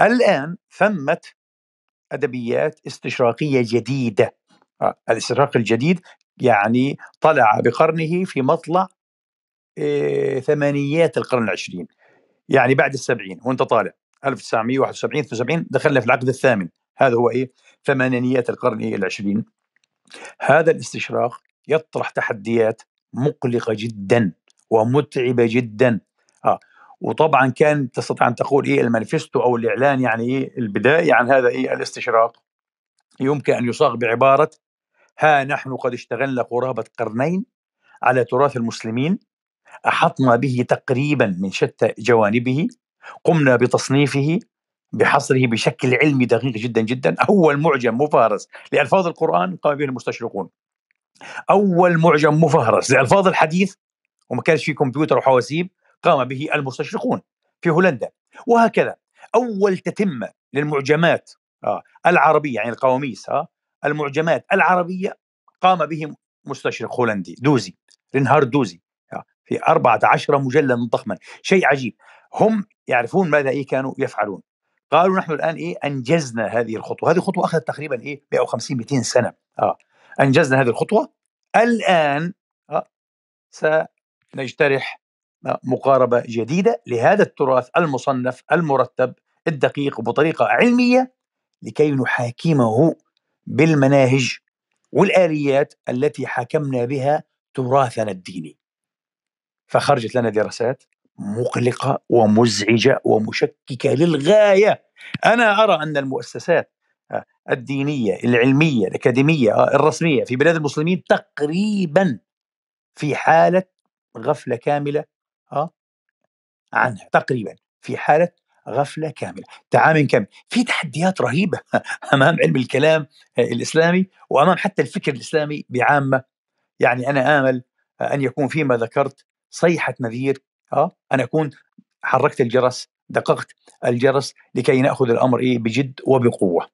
الآن ثمت أدبيات استشراقية جديدة. الاستشراق الجديد طلع بقرنه في مطلع ثمانيات القرن 20، بعد 1970 وانت طالع 1971 72 دخلنا في العقد الثامن. هذا هو ثمانينيات القرن 20. هذا الاستشراق يطرح تحديات مقلقة جدا ومتعبة جدا. وطبعا كان تستطيع ان تقول المانيفستو او الاعلان البدائي عن هذا الاستشراق يمكن ان يصاغ بعبارة: ها نحن قد اشتغلنا قرابة قرنين على تراث المسلمين، أحطنا به تقريبا من شتى جوانبه، قمنا بتصنيفه بحصره بشكل علمي دقيق جدا جدا. أول معجم مفهرس لألفاظ القرآن قام به المستشرقون، أول معجم مفهرس لألفاظ الحديث وما كانش فيه كمبيوتر وحواسيب قام به المستشرقون في هولندا، وهكذا. أول تتمة للمعجمات العربية، القواميس المعجمات العربية، قام به مستشرق هولندي دوزي، رينهارد دوزي، في 14 مجلدا ضخما. شيء عجيب. هم يعرفون ماذا كانوا يفعلون. قالوا نحن الآن أنجزنا هذه الخطوة. هذه الخطوة أخذت تقريبا 150-200 سنة. أنجزنا هذه الخطوة. الآن سنجترح مقاربة جديدة لهذا التراث المصنف المرتب الدقيق بطريقة علمية لكي نحاكمه بالمناهج والآليات التي حاكمنا بها تراثنا الديني. فخرجت لنا دراسات مقلقة ومزعجة ومشككة للغاية. أنا أرى أن المؤسسات الدينية العلمية الأكاديمية الرسمية في بلاد المسلمين تقريبا في حالة غفلة كاملة عنها، تقريبا في حالة غفلة كاملة، تعامل كامل. في تحديات رهيبة أمام علم الكلام الإسلامي وأمام حتى الفكر الإسلامي بعامة. يعني أنا آمل أن يكون فيما ذكرت صيحة نذير، أن أكون حركت الجرس، دققت الجرس لكي نأخذ الأمر بجد وبقوة.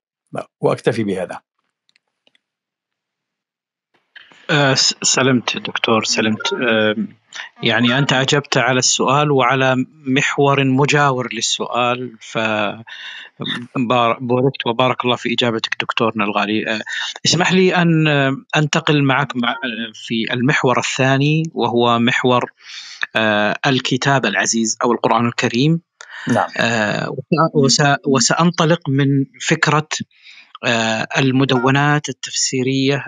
وأكتفي بهذا. سلمت دكتور، سلمت. يعني أنت أجبت على السؤال وعلى محور مجاور للسؤال، فباركت وبارك الله في إجابتك دكتورنا الغالي. اسمح لي أن أنتقل معك في المحور الثاني، وهو محور الكتاب العزيز أو القرآن الكريم. نعم. وسأنطلق من فكرة المدونات التفسيرية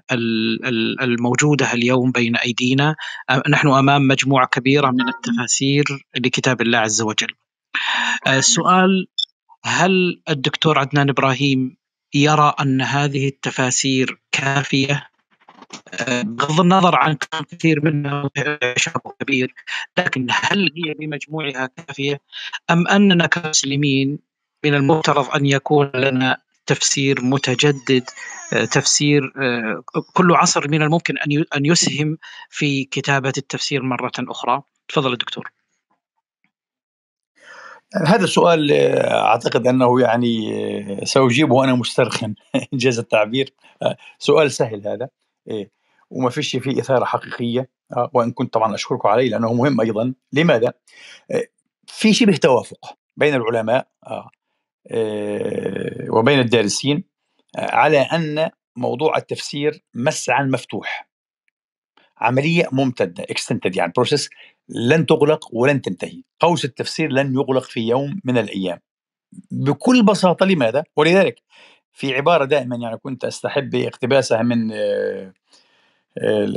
الموجودة اليوم بين أيدينا. نحن أمام مجموعة كبيرة من التفاسير لكتاب الله عز وجل. السؤال: هل الدكتور عدنان إبراهيم يرى أن هذه التفاسير كافية؟ بغض النظر عن كثير منها شابه كبير، لكن هل هي بمجموعها كافية، أم أننا كمسلمين من المفترض أن يكون لنا تفسير متجدد، تفسير كل عصر من الممكن أن يسهم في كتابة التفسير مرة أخرى؟ تفضل الدكتور. هذا السؤال أعتقد أنه يعني سأجيبه وأنا مسترخم إنجاز التعبير. سؤال سهل هذا، وما فيش فيه إثارة حقيقية، وإن كنت طبعا أشكرك عليه لأنه مهم أيضا. لماذا؟ في شبه توافق بين العلماء وبين الدارسين على أن موضوع التفسير مسعى مفتوح، عملية ممتدة، extended، يعني process لن تغلق ولن تنتهي. قوس التفسير لن يغلق في يوم من الأيام بكل بساطة. لماذا؟ ولذلك في عبارة دائما يعني كنت أستحب اقتباسها من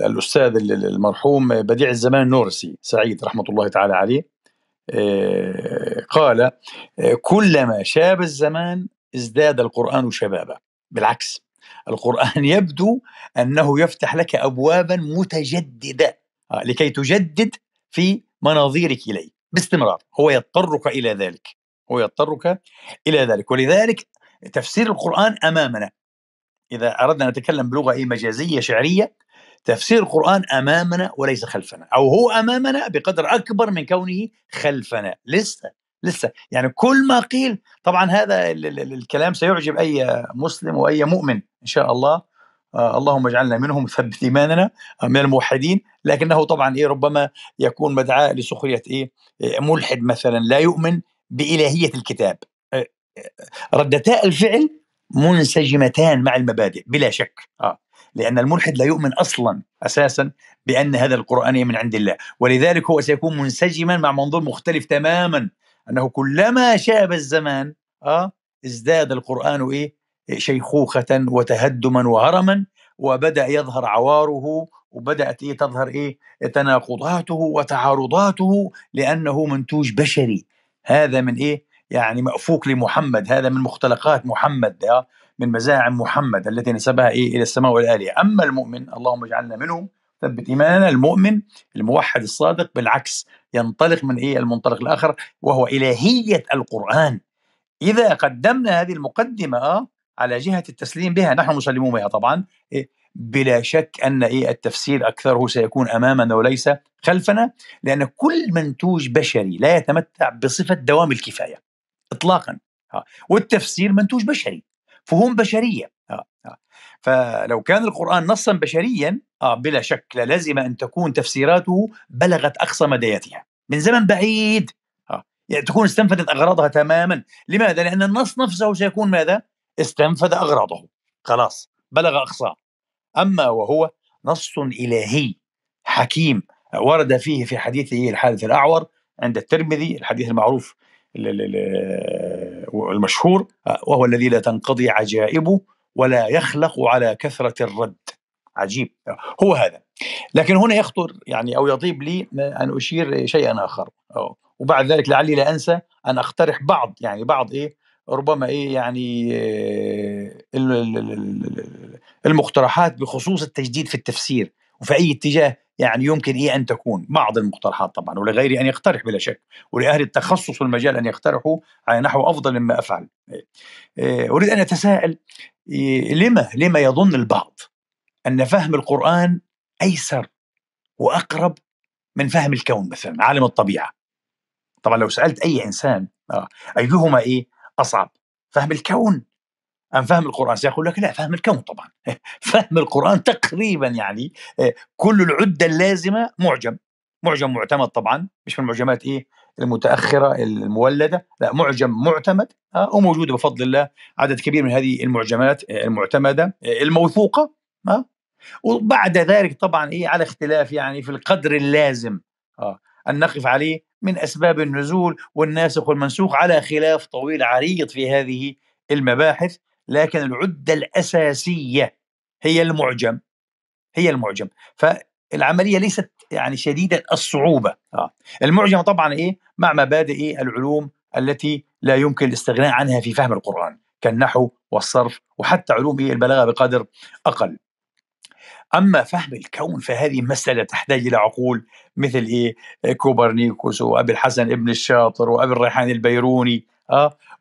الأستاذ المرحوم بديع الزمان النورسي سعيد رحمة الله تعالى عليه، قال: كلما شاب الزمان ازداد القرآن شبابا. بالعكس، القرآن يبدو أنه يفتح لك أبوابا متجددة لكي تجدد في مناظيرك إليه باستمرار. هو يضطرك إلى ذلك، هو يضطرك إلى ذلك. ولذلك تفسير القرآن أمامنا، إذا أردنا أن نتكلم بلغة مجازية شعرية، تفسير القرآن أمامنا وليس خلفنا، أو هو أمامنا بقدر أكبر من كونه خلفنا. لسه يعني كل ما قيل. طبعا هذا الكلام سيعجب أي مسلم وأي مؤمن إن شاء الله، اللهم اجعلنا منهم، ثبت إيماننا، من الموحدين. لكنه طبعا ربما يكون مدعاة لسخرية ملحد مثلا لا يؤمن بإلهية الكتاب. ردتا الفعل منسجمتان مع المبادئ بلا شك، لأن الملحد لا يؤمن أصلا أساسا بأن هذا القرآن من عند الله، ولذلك هو سيكون منسجما مع منظور مختلف تماما، أنه كلما شاب الزمان ازداد القرآن شيخوخة وتهدما وهرما، وبدأ يظهر عواره، وبدأت تظهر تناقضاته وتعارضاته، لأنه منتوج بشري. هذا من يعني مأفوك لمحمد، هذا من مختلقات محمد، من مزاعم محمد التي نسبها إلى السماء والآلية. أما المؤمن، اللهم اجعلنا منهم، ثبت إيماننا، المؤمن الموحد الصادق بالعكس ينطلق من المنطلق الآخر، وهو إلهية القرآن. إذا قدمنا هذه المقدمة على جهة التسليم بها، نحن مسلمون بها طبعا، بلا شك أن التفسير أكثره سيكون أمامنا وليس خلفنا، لأن كل منتوج بشري لا يتمتع بصفة دوام الكفاية إطلاقا، والتفسير منتوج بشري، فهم بشرية. فلو كان القرآن نصا بشريا بلا شك لازم أن تكون تفسيراته بلغت أقصى مداياتها من زمن بعيد، يعني تكون استنفذت أغراضها تماما. لماذا؟ لأن النص نفسه سيكون ماذا؟ استنفذ أغراضه، خلاص بلغ أقصاه. أما وهو نص إلهي حكيم ورد فيه في حديثه الحادث الأعور عند الترمذي، الحديث المعروف المشهور، وهو الذي لا تنقضي عجائبه ولا يخلق على كثرة الرد. عجيب هو هذا. لكن هنا يخطر يعني أو يطيب لي أن أشير شيئا آخر، وبعد ذلك لعلي لا أنسى أن أقترح بعض يعني بعض ربما ايه يعني المقترحات بخصوص التجديد في التفسير وفي اي اتجاه يعني يمكن ايه ان تكون بعض المقترحات طبعا، ولغيري ان يقترح بلا شك، ولاهل التخصص والمجال ان يقترحوا على نحو افضل مما افعل. اريد ان اتساءل لما يظن البعض ان فهم القرآن ايسر واقرب من فهم الكون مثلا، عالم الطبيعة. طبعا لو سألت اي انسان ايهما ايه اصعب، فهم الكون أم فهم القرآن؟ سيقول لك لا، فهم الكون طبعا. فهم القرآن تقريبا يعني كل العدة اللازمة، معجم معتمد طبعا، مش من المعجمات إيه المتأخرة المولدة، لا معجم معتمد وموجودة بفضل الله عدد كبير من هذه المعجمات المعتمدة الموثوقة، وبعد ذلك طبعا إيه على اختلاف يعني في القدر اللازم أن نقف عليه من أسباب النزول والناسخ والمنسوخ، على خلاف طويل عريض في هذه المباحث. لكن العدة الأساسية هي المعجم، فالعملية ليست يعني شديدة الصعوبة. المعجم طبعا إيه مع مبادئ إيه العلوم التي لا يمكن الاستغناء عنها في فهم القرآن، كالنحو والصرف وحتى علوم إيه البلاغة بقدر أقل. أما فهم الكون فهذه مسألة تحتاج إلى عقول مثل إيه كوبرنيكوس وأبي الحسن ابن الشاطر وأبي الريحان البيروني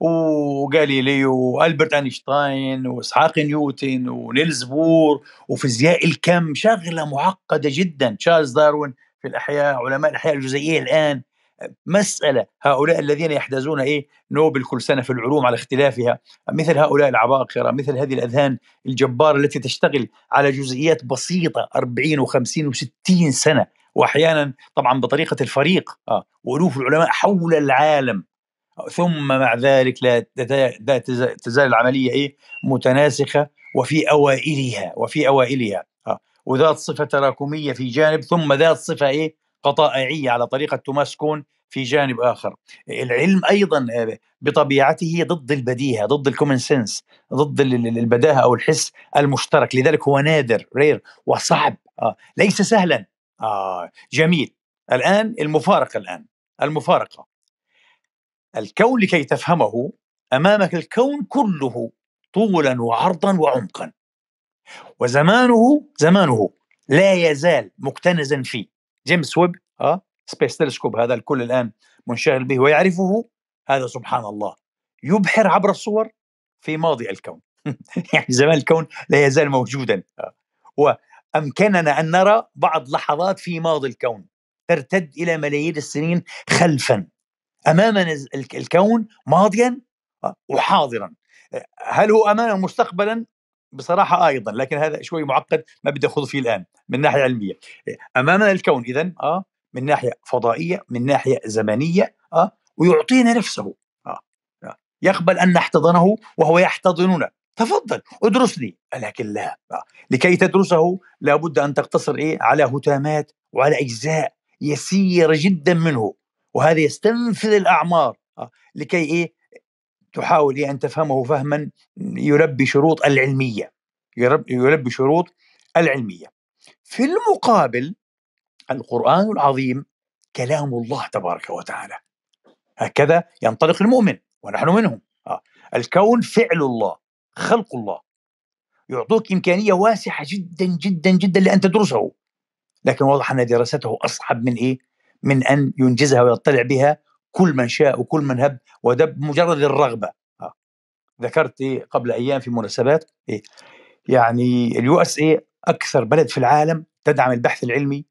وجاليليو وألبرت أينشتاين وإسحاق نيوتن ونيلز بور، وفيزياء الكم شغلة معقدة جدا، تشارلز داروين في الأحياء، علماء الأحياء الجزيئية الآن. مسألة هؤلاء الذين يحدزون إيه نوبل كل سنة في العلوم على اختلافها، مثل هؤلاء العباقرة، مثل هذه الأذهان الجبارة التي تشتغل على جزئيات بسيطة 40 و50 و60 سنة، وأحيانا طبعا بطريقة الفريق، وألوف العلماء حول العالم، ثم مع ذلك لا تزال العملية إيه متناسخة وفي أوائلها وذات صفة تراكمية في جانب، ثم ذات صفة إيه قطائعية على طريقة توماس كون في جانب آخر. العلم أيضا بطبيعته ضد البديهة، ضد الكومن سنس، ضد البداهة أو الحس المشترك، لذلك هو نادر رير وصعب، ليس سهلا. جميل. الآن المفارقة، الكون لكي تفهمه أمامك الكون كله طولا وعرضا وعمقا، وزمانه لا يزال مكتنزا فيه. جيمس ويب سبيس تلسكوب، هذا الكل الآن منشغل به ويعرفه، هذا سبحان الله يبحر عبر الصور في ماضي الكون. يعني زمان الكون لا يزال موجودا، وأمكننا أن نرى بعض لحظات في ماضي الكون ترتد إلى ملايين السنين خلفا. أمامنا الكون ماضيا وحاضرا. هل هو أمامنا مستقبلا؟ بصراحة أيضا، لكن هذا شوي معقد، ما بدي أخذ فيه الآن من ناحية علمية. أمامنا الكون إذن من ناحية فضائية، من ناحية زمنية، ويعطينا نفسه، يقبل أن نحتضنه وهو يحتضننا. تفضل ادرسني، لكن لا، لكي تدرسه لابد أن تقتصر على هتامات وعلى أجزاء يسيرة جدا منه، وهذا يستنفذ الأعمار لكي تحاول أن تفهمه فهما يلبي شروط العلمية. في المقابل القرآن العظيم كلام الله تبارك وتعالى، هكذا ينطلق المؤمن ونحن منهم. الكون فعل الله، خلق الله، يعطوك إمكانية واسعة جدا جدا جدا لأن تدرسه، لكن واضح أن دراسته أصعب من أن ينجزها ويطلع بها كل من شاء وكل من هب ودب مجرد الرغبة. ذكرت قبل أيام في مناسبات يعني USA أكثر بلد في العالم تدعم البحث العلمي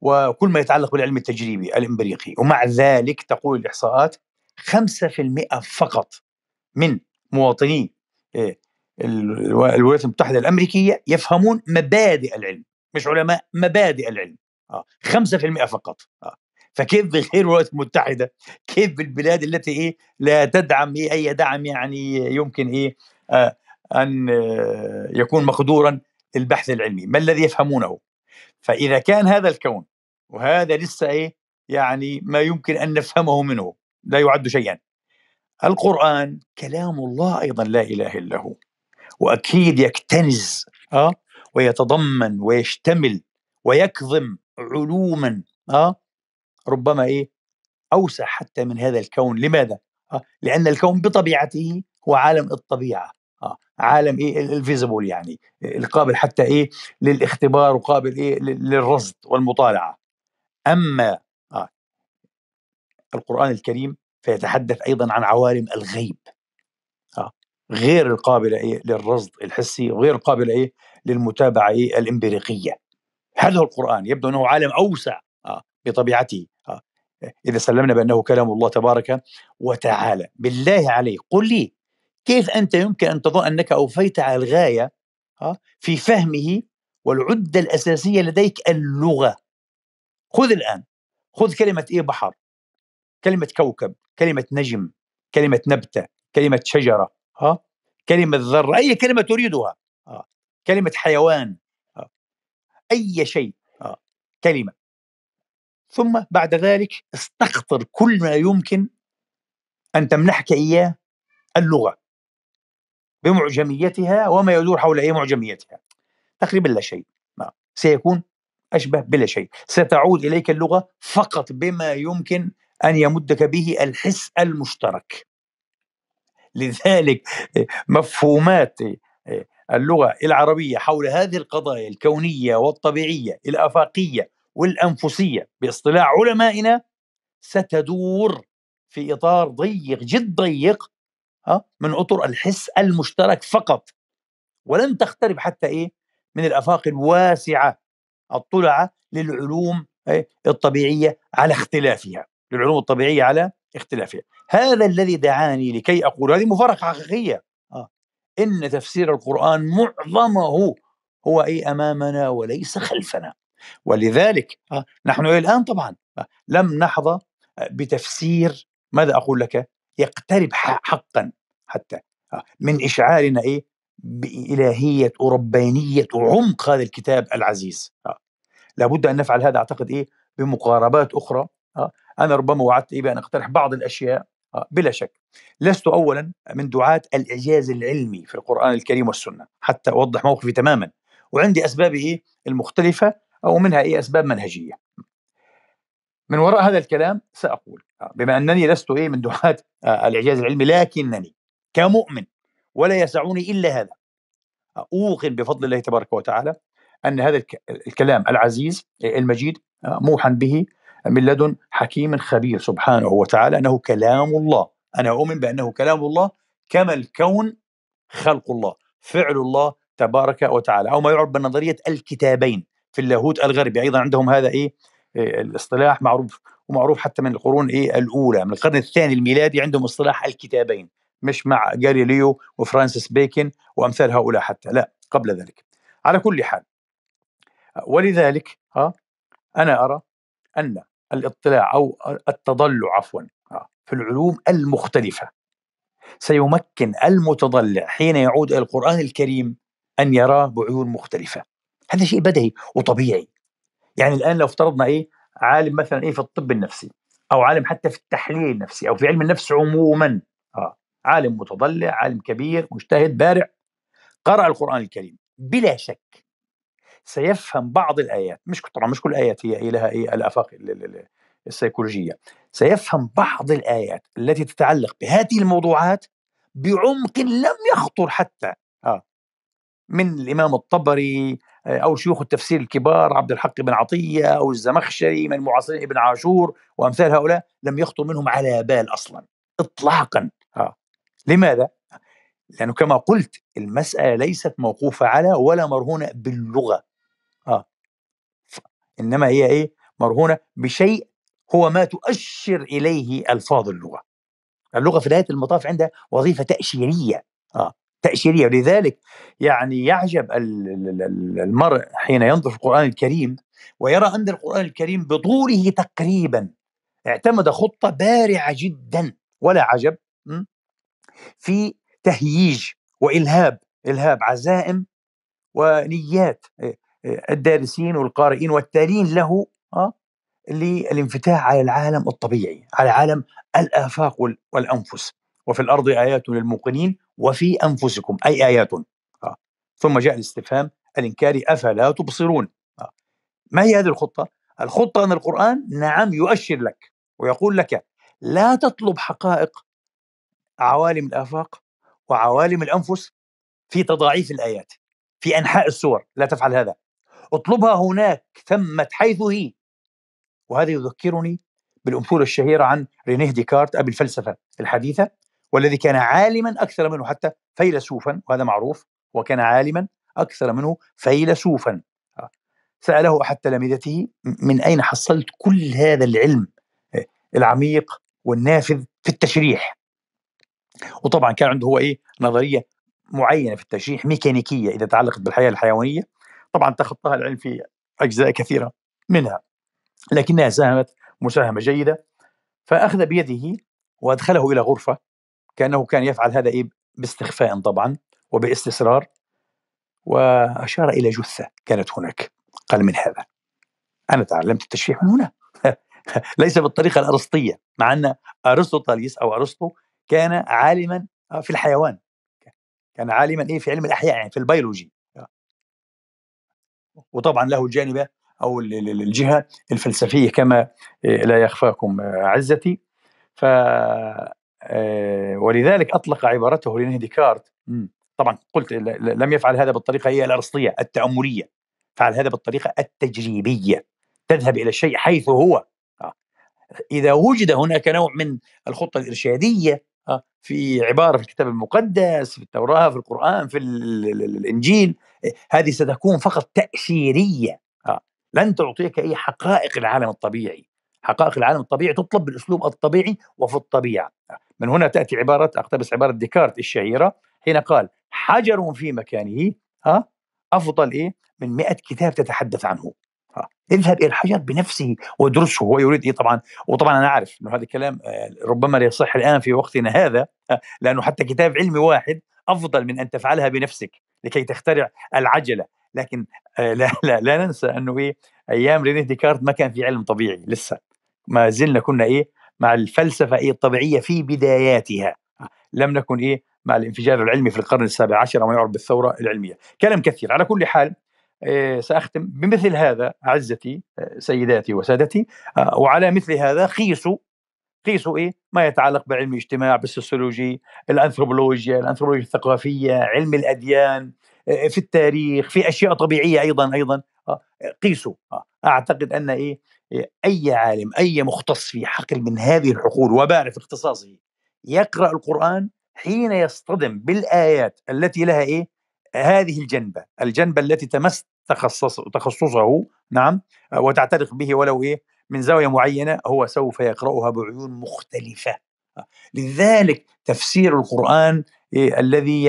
وكل ما يتعلق بالعلم التجريبي الإمبريقي، ومع ذلك تقول الإحصاءات 5% فقط من مواطني الولايات المتحدة الأمريكية يفهمون مبادئ العلم، مش علماء، مبادئ العلم 5% فقط. فكيف بغير الولايات المتحدة؟ كيف بالبلاد التي لا تدعم أي دعم يعني يمكن أن يكون مقدورا للبحث العلمي؟ ما الذي يفهمونه؟ فإذا كان هذا الكون وهذا لسه يعني ما يمكن أن نفهمه منه لا يعد شيئا. القرآن كلام الله أيضا، لا إله إلا هو، وأكيد يكتنز ويتضمن ويشتمل ويكظم علوما ربما أوسع حتى من هذا الكون. لماذا؟ لأن الكون بطبيعته هو عالم الطبيعة، عالم الفيزيبل، يعني القابل حتى للاختبار وقابل للرصد والمطالعة. أما القرآن الكريم فيتحدث أيضا عن عوالم الغيب، غير القابلة للرصد الحسي، وغير القابلة للمتابعة الإمبريقية. هذا القرآن يبدو أنه عالم أوسع بطبيعته. إذا سلمنا بأنه كلام الله تبارك وتعالى، بالله عليه قل لي كيف أنت يمكن أن تظن أنك أوفيت على الغاية في فهمه، والعدة الأساسية لديك اللغة. خذ الآن، خذ كلمة بحر، كلمة كوكب، كلمة نجم، كلمة نبتة، كلمة شجرة، كلمة ذرة، أي كلمة تريدها، كلمة حيوان، أي شيء، كلمة، ثم بعد ذلك استقطر كل ما يمكن أن تمنحك إياه اللغة بمعجميتها وما يدور حول معجميتها. تقريبا لا شيء، سيكون أشبه بلا شيء. ستعود إليك اللغة فقط بما يمكن أن يمدك به الحس المشترك. لذلك مفهومات اللغة العربية حول هذه القضايا الكونية والطبيعية الآفاقية والأنفسية باصطلاح علمائنا ستدور في إطار ضيق جد ضيق من أطر الحس المشترك فقط، ولن تقترب حتى من الآفاق الواسعة الطلعة للعلوم الطبيعية على اختلافها، للعلوم الطبيعية على اختلافها. هذا الذي دعاني لكي أقول، هذه مفارقة حقيقية، إن تفسير القرآن معظمه هو أمامنا وليس خلفنا. ولذلك نحن الآن طبعا لم نحظى بتفسير، ماذا أقول لك، يقترب حقا حتى من إشعارنا بإلهية وربانية وعمق هذا الكتاب العزيز. لابد أن نفعل هذا، أعتقد بمقاربات أخرى. أنا ربما وعدت بأن أقترح بعض الأشياء. بلا شك لست أولا من دعاة الإعجاز العلمي في القرآن الكريم والسنة حتى أوضح موقفي تماما، وعندي أسبابي المختلفة، أو منها أسباب منهجية. من وراء هذا الكلام سأقول، بما أنني لست من دعاة الإعجاز العلمي، لكنني كمؤمن ولا يسعني إلا هذا، أوقن بفضل الله تبارك وتعالى أن هذا الكلام العزيز المجيد موحى به من لدن حكيم خبير سبحانه وتعالى، أنه كلام الله. أنا أؤمن بأنه كلام الله كما الكون خلق الله، فعل الله تبارك وتعالى، أو ما يعرف بنظرية الكتابين في اللاهوت الغربي. أيضا عندهم هذا الاصطلاح معروف، ومعروف حتى من القرون الأولى، من القرن الثاني الميلادي، عندهم اصطلاح الكتابين، مش مع جاليليو وفرانسيس بيكن وأمثال هؤلاء، حتى لا قبل ذلك. على كل حال، ولذلك أنا أرى أن الاطلاع أو التضلع عفوا في العلوم المختلفة سيمكن المتضلع حين يعود إلى القرآن الكريم أن يراه بعيون مختلفة. هذا شيء بديهي وطبيعي. يعني الآن لو افترضنا عالم مثلا في الطب النفسي، أو عالم حتى في التحليل النفسي، أو في علم النفس عموما، عالم متضلع، عالم كبير، مجتهد، بارع، قرأ القرآن الكريم، بلا شك سيفهم بعض الآيات، مش كل آيات هي لها الآفاق السيكولوجية، سيفهم بعض الآيات التي تتعلق بهذه الموضوعات بعمق لم يخطر حتى من الإمام الطبري أو شيوخ التفسير الكبار، عبد الحق بن عطية أو الزمخشري، من المعاصرين ابن عاشور وأمثال هؤلاء، لم يخطر منهم على بال أصلا إطلاقا. لماذا؟ لأنه كما قلت المسألة ليست موقوفة على ولا مرهونة باللغة، إنما هي مرهونة بشيء هو ما تؤشر إليه ألفاظ اللغة. اللغة في نهاية المطاف عندها وظيفة تأشيرية، تأشيرية. ولذلك يعني يعجب المرء حين ينظر في القرآن الكريم ويرى أن القرآن الكريم بطوله تقريبا اعتمد خطة بارعة جدا، ولا عجب في تهييج وإلهاب عزائم ونيات الدارسين والقارئين والتالين له للانفتاح على العالم الطبيعي، على عالم الآفاق والأنفس. وفي الأرض آيات للموقنين وفي أنفسكم أي آيات. ثم جاء الاستفهام الإنكاري، أفلا تبصرون. ما هي هذه الخطة؟ الخطة أن القرآن نعم يؤشر لك ويقول لك لا تطلب حقائق عوالم الآفاق وعوالم الأنفس في تضاعيف الآيات في أنحاء السور. لا تفعل هذا، اطلبها هناك ثمة حيث هي. وهذا يذكرني بالأمثلة الشهيرة عن رينيه ديكارت أبي الفلسفة الحديثة، والذي كان عالما أكثر منه حتى فيلسوفا، وهذا معروف، وكان عالما أكثر منه فيلسوفا. سأله أحد تلاميذته: من أين حصلت كل هذا العلم العميق والنافذ في التشريح؟ وطبعا كان عنده هو نظرية معينة في التشريح ميكانيكية إذا تعلقت بالحياة الحيوانية، طبعا تخطاها العلم في أجزاء كثيرة منها، لكنها ساهمت مساهمة جيدة. فأخذ بيده وأدخله إلى غرفة، كأنه كان يفعل هذا باستخفاء طبعا وباستسرار، وأشار إلى جثة كانت هناك. قال: من هذا؟ أنا تعلمت التشريح من هنا. ليس بالطريقة الأرسطية، مع أن أرسطو كان عالما في الحيوان، كان عالما في علم الأحياء، يعني في البيولوجي، وطبعا له الجانب أو الجهة الفلسفية كما لا يخفاكم عزتي. ولذلك أطلق عبارته رينيه ديكارت، طبعا قلت لم يفعل هذا بالطريقة الأرسطية التأملية، فعل هذا بالطريقة التجريبية، تذهب إلى الشيء حيث هو. إذا وجد هناك نوع من الخطة الإرشادية في عبارة في الكتاب المقدس، في التوراة، في القرآن، في الإنجيل، هذه ستكون فقط تأثيرية، لن تعطيك أي حقائق العالم الطبيعي. حقائق العالم الطبيعي تطلب بالأسلوب الطبيعي وفي الطبيعة. من هنا تأتي عبارة، أقتبس عبارة ديكارت الشهيرة حين قال: حجر في مكانه أفضل من 100 كتاب تتحدث عنه. اذهب إلى الحجر بنفسه وادرسه. هو يريد طبعا، وطبعا أنا أعرف أنه هذا الكلام ربما لا يصح الآن في وقتنا هذا، لأنه حتى كتاب علمي واحد أفضل من أن تفعلها بنفسك لكي تخترع العجلة. لكن لا لا لا ننسى أنه أيام رينيه ديكارت ما كان في علم طبيعي لسه، ما زلنا كنا مع الفلسفة الطبيعية في بداياتها، لم نكن مع الانفجار العلمي في القرن السابع عشر وما يعرف بالثورة العلمية. كلام كثير. على كل حال سأختم بمثل هذا أعزتي سيداتي وسادتي، وعلى مثل هذا قيسوا ما يتعلق بعلم الاجتماع، بالسوسيولوجي، الأنثروبولوجيا الثقافية، علم الأديان، في التاريخ، في أشياء طبيعية أيضا قيسوا. أعتقد أن أي عالم، أي مختص في حقل من هذه الحقول وبارع في اختصاصه، يقرأ القرآن حين يصطدم بالآيات التي لها هذه الجنبة التي تمس تخصصه، نعم، وتعترف به ولو من زاوية معينة، هو سوف يقرأها بعيون مختلفة. لذلك تفسير القرآن الذي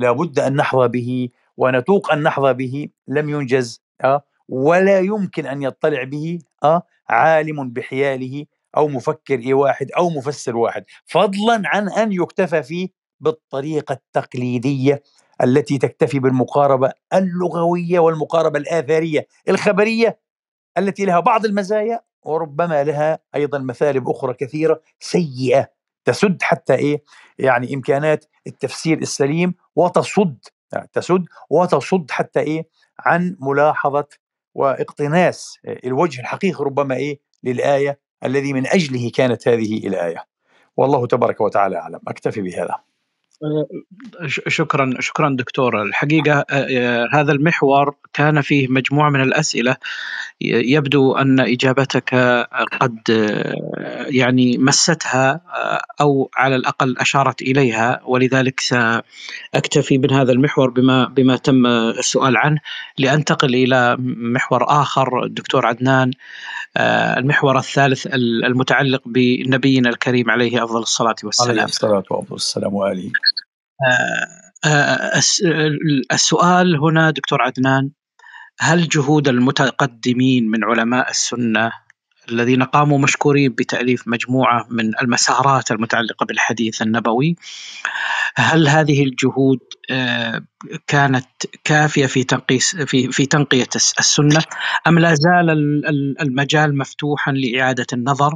لابد أن نحظى به ونتوق أن نحظى به لم ينجز، ولا يمكن أن يطلع به عالم بحياله أو مفكر واحد أو مفسر واحد، فضلا عن أن يكتفى فيه بالطريقة التقليدية التي تكتفي بالمقاربة اللغوية والمقاربة الآثارية الخبرية التي لها بعض المزايا وربما لها أيضا مثالب أخرى كثيرة سيئة، تسد حتى إمكانات التفسير السليم، وتصد حتى عن ملاحظة واقتناس الوجه الحقيقي ربما للآية الذي من أجله كانت هذه الآية. والله تبارك وتعالى أعلم. أكتفي بهذا. شكرا دكتور. الحقيقة هذا المحور كان فيه مجموعة من الأسئلة يبدو أن إجابتك قد مستها أو على الأقل أشارت إليها، ولذلك سأكتفي من هذا المحور بما تم السؤال عنه لأنتقل إلى محور آخر. دكتور عدنان، المحور الثالث المتعلق بنبينا الكريم عليه أفضل الصلاة والسلام. عليه الصلاة والسلام وعليه. السؤال هنا دكتور عدنان: هل جهود المتقدمين من علماء السنة الذين قاموا مشكورين بتأليف مجموعة من المسارات المتعلقة بالحديث النبوي، هل هذه الجهود كانت كافية في تنقية السنة، أم لا زال المجال مفتوحا لإعادة النظر؟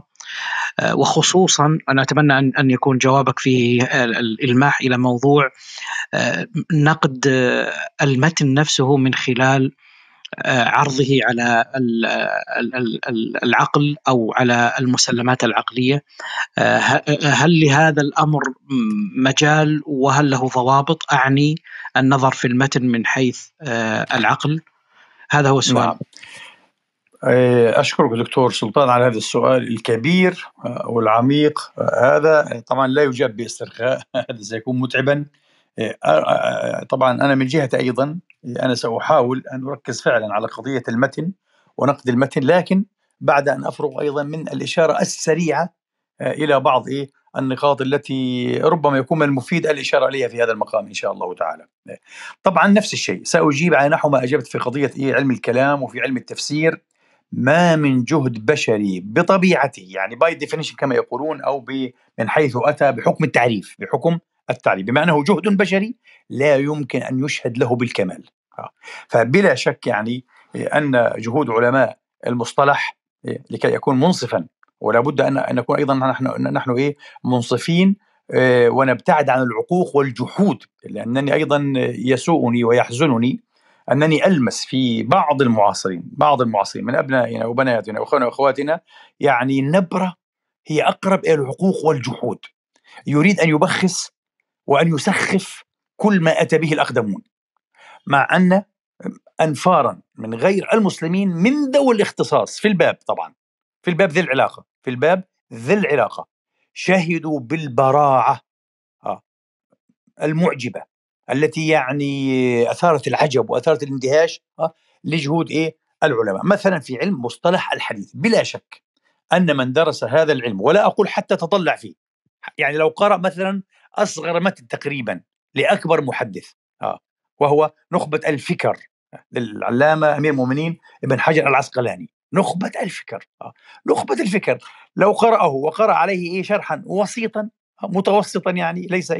وخصوصا أنا أتمنى أن يكون جوابك فيه الإلماح إلى موضوع نقد المتن نفسه من خلال عرضه على العقل أو على المسلمات العقلية. هل لهذا الأمر مجال وهل له ضوابط؟ أعني النظر في المتن من حيث العقل. هذا هو السؤال. نعم. أشكرك دكتور سلطان على هذا السؤال الكبير والعميق. هذا طبعا لا يجاب باسترخاء، هذا سيكون متعبا. طبعا أنا من جهتي أيضا أنا سأحاول أن أركز فعلا على قضية المتن ونقد المتن، لكن بعد أن أفرغ أيضا من الإشارة السريعة إلى بعض النقاط التي ربما يكون من المفيد الإشارة إليها في هذا المقام إن شاء الله تعالى. طبعا نفس الشيء سأجيب على نحو ما أجبت في قضية علم الكلام وفي علم التفسير. ما من جهد بشري بطبيعته، يعني باي ديفينيشن كما يقولون، أو من حيث أتى بحكم التعريف، بحكم التعريف بمعنى هو جهد بشري لا يمكن أن يشهد له بالكمال. فبلا شك يعني أن جهود علماء المصطلح لكي يكون منصفا، ولا بد أن نكون أيضا نحن منصفين ونبتعد عن العقوق والجحود، لأنني أيضا يسوءني ويحزنني أنني ألمس في بعض المعاصرين من أبنائنا وبناتنا وأخونا وأخواتنا يعني نبرة هي أقرب إلى العقوق والجحود، يريد أن يبخس وأن يسخف كل ما أتى به الأقدمون، مع أن أنفارا من غير المسلمين من ذوي الاختصاص في الباب، طبعا في الباب ذي العلاقة شهدوا بالبراعة المعجبة التي يعني أثارت العجب وأثارت الاندهاش لجهود العلماء. مثلا في علم مصطلح الحديث بلا شك أن من درس هذا العلم، ولا أقول حتى تطلع فيه، يعني لو قرأ مثلا أصغر متن تقريبا لأكبر محدث وهو نخبة الفكر للعلامة أمير المؤمنين ابن حجر العسقلاني، نخبة الفكر لو قرأه وقرأ عليه شرحا وسيطا متوسطا، يعني ليس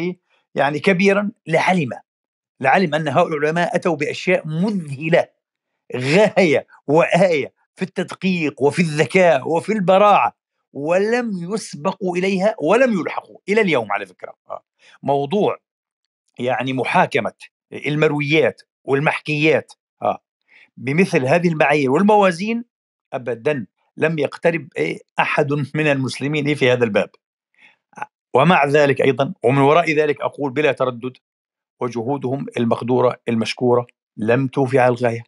يعني كبيرا، لعلم أن هؤلاء العلماء أتوا بأشياء مذهلة غاية وآية في التدقيق وفي الذكاء وفي البراعة، ولم يسبقوا إليها ولم يلحقوا إلى اليوم. على فكرة موضوع يعني محاكمة المرويات والمحكيات بمثل هذه المعايير والموازين أبدا لم يقترب أحد من المسلمين في هذا الباب. ومع ذلك أيضا ومن وراء ذلك أقول بلا تردد وجهودهم المقدورة المشكورة لم توفي على الغاية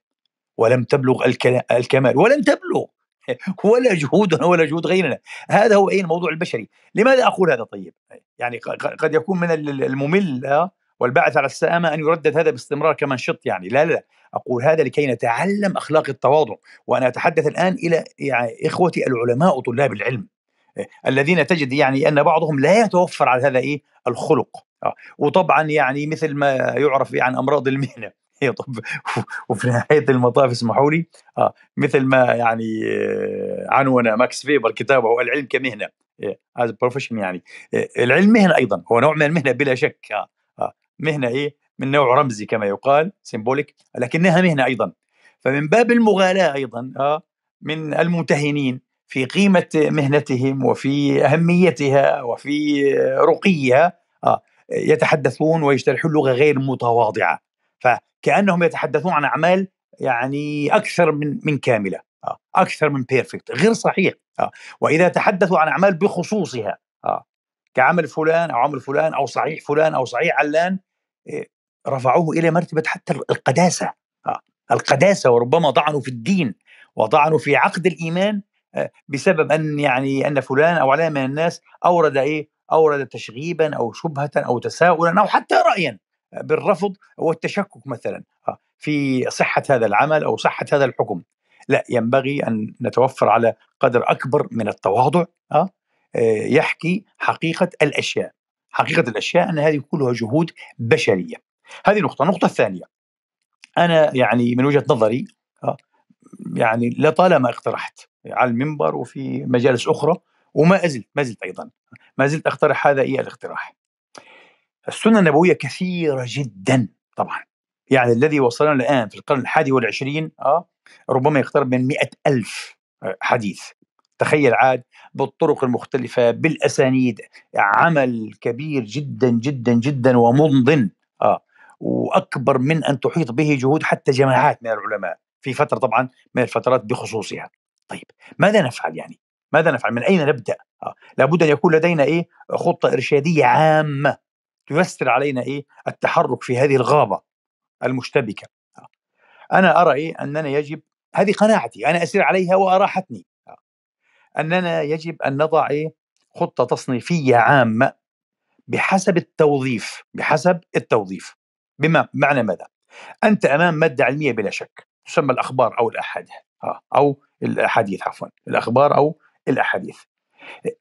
ولم تبلغ الكمال، ولن تبلغ ولا جهودنا ولا جهود غيرنا. هذا هو الموضوع البشري. لماذا أقول هذا؟ طيب يعني قد يكون من الممل والبعث على السامة أن يردد هذا باستمرار كمنشط، يعني لا أقول هذا لكي نتعلم أخلاق التواضع. وأنا أتحدث الآن إلى يعني إخوتي العلماء وطلاب العلم الذين تجد يعني أن بعضهم لا يتوفر على هذا الخلق، وطبعا يعني مثل ما يعرف عن أمراض المهنة. وفي نهاية المطاف اسمحوا لي مثل ما يعني عنوان ماكس فيبر كتابه العلم كمهنة as a profession، يعني العلم مهنة أيضا، هو نوع من المهنة بلا شك، مهنة من نوع رمزي كما يقال سيمبوليك، لكنها مهنة أيضا. فمن باب المغالاة أيضا من الممتهنين في قيمة مهنتهم وفي أهميتها وفي رقيها يتحدثون ويشترحون لغة غير متواضعة، فكأنهم يتحدثون عن أعمال يعني أكثر من كاملة، أكثر من بيرفكت، غير صحيح. وإذا تحدثوا عن أعمال بخصوصها كعمل فلان أو عمل فلان أو صحيح فلان أو صحيح علان، رفعوه إلى مرتبة حتى القداسة، القداسة، وربما طعنوا في الدين وطعنوا في عقد الإيمان بسبب أن يعني أن فلان أو علان من الناس أورد تشغيبا أو شبهة أو تساؤلا أو حتى رأيا بالرفض والتشكك مثلا في صحة هذا العمل أو صحة هذا الحكم. لا، ينبغي أن نتوفر على قدر أكبر من التواضع يحكي حقيقة الأشياء أن هذه كلها جهود بشرية. هذه نقطة. النقطة الثانية، أنا يعني من وجهة نظري يعني لطالما اقترحت على المنبر وفي مجالس أخرى، وما أزلت ما زلت أقترح هذا الاقتراح. السنة النبوية كثيرة جدا طبعا، يعني الذي وصلنا الآن في القرن 21 ربما يقترب من 100,000 حديث. تخيل عاد بالطرق المختلفة بالأسانيد، عمل كبير جدا جدا جدا ومنضن وأكبر من أن تحيط به جهود حتى جماعات من العلماء. في فترة طبعا من الفترات بخصوصها. طيب ماذا نفعل يعني؟ ماذا نفعل؟ من أين نبدأ؟ لابد أن يكون لدينا خطة إرشادية عامة تيسر علينا التحرك في هذه الغابة المشتبكة. أنا أرى أننا يجب، هذه قناعتي أنا أسير عليها وأراحتني، أننا يجب أن نضع خطة تصنيفية عامة بحسب التوظيف. بحسب التوظيف بمعنى ماذا؟ أنت أمام مادة علمية بلا شك تسمى الأخبار أو الأحاديث، أو الأحاديث عفوا، الأخبار أو الأحاديث.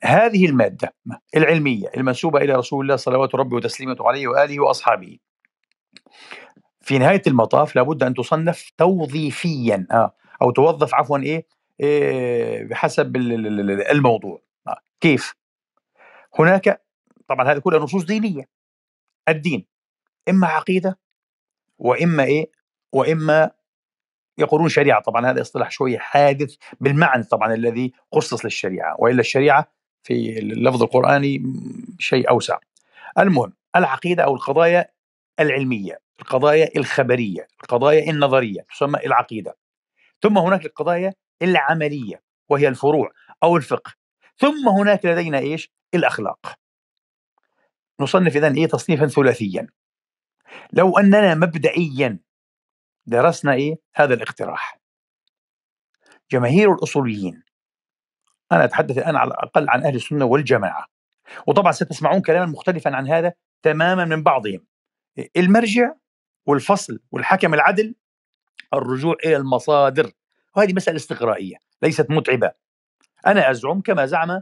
هذه المادة العلمية المنسوبة إلى رسول الله صلوات ربي وتسليمه عليه وآله وأصحابه، في نهاية المطاف لابد أن تصنف توظيفيا أو توظف عفوا بحسب الموضوع. كيف؟ هناك طبعا هذا كله نصوص دينية، الدين إما عقيدة وإما وإما يقولون شريعة. طبعا هذا اصطلاح شوية حادث بالمعنى طبعا الذي خصص للشريعة، وإلا الشريعة في اللفظ القرآني شيء أوسع. المهم العقيدة أو القضايا العلمية، القضايا الخبرية، القضايا النظرية تسمى العقيدة. ثم هناك القضايا العملية وهي الفروع أو الفقه. ثم هناك لدينا الأخلاق. نصنف إذن تصنيفا ثلاثيا. لو أننا مبدئيا درسنا هذا الاقتراح، جماهير الأصوليين، أنا أتحدث الآن على الأقل عن أهل السنة والجماعة، وطبعا ستسمعون كلاما مختلفا عن هذا تماما من بعضهم، المرجع والفصل والحكم العدل، الرجوع إلى المصادر، وهذه مسألة استقرائية ليست متعبة. أنا أزعم كما زعم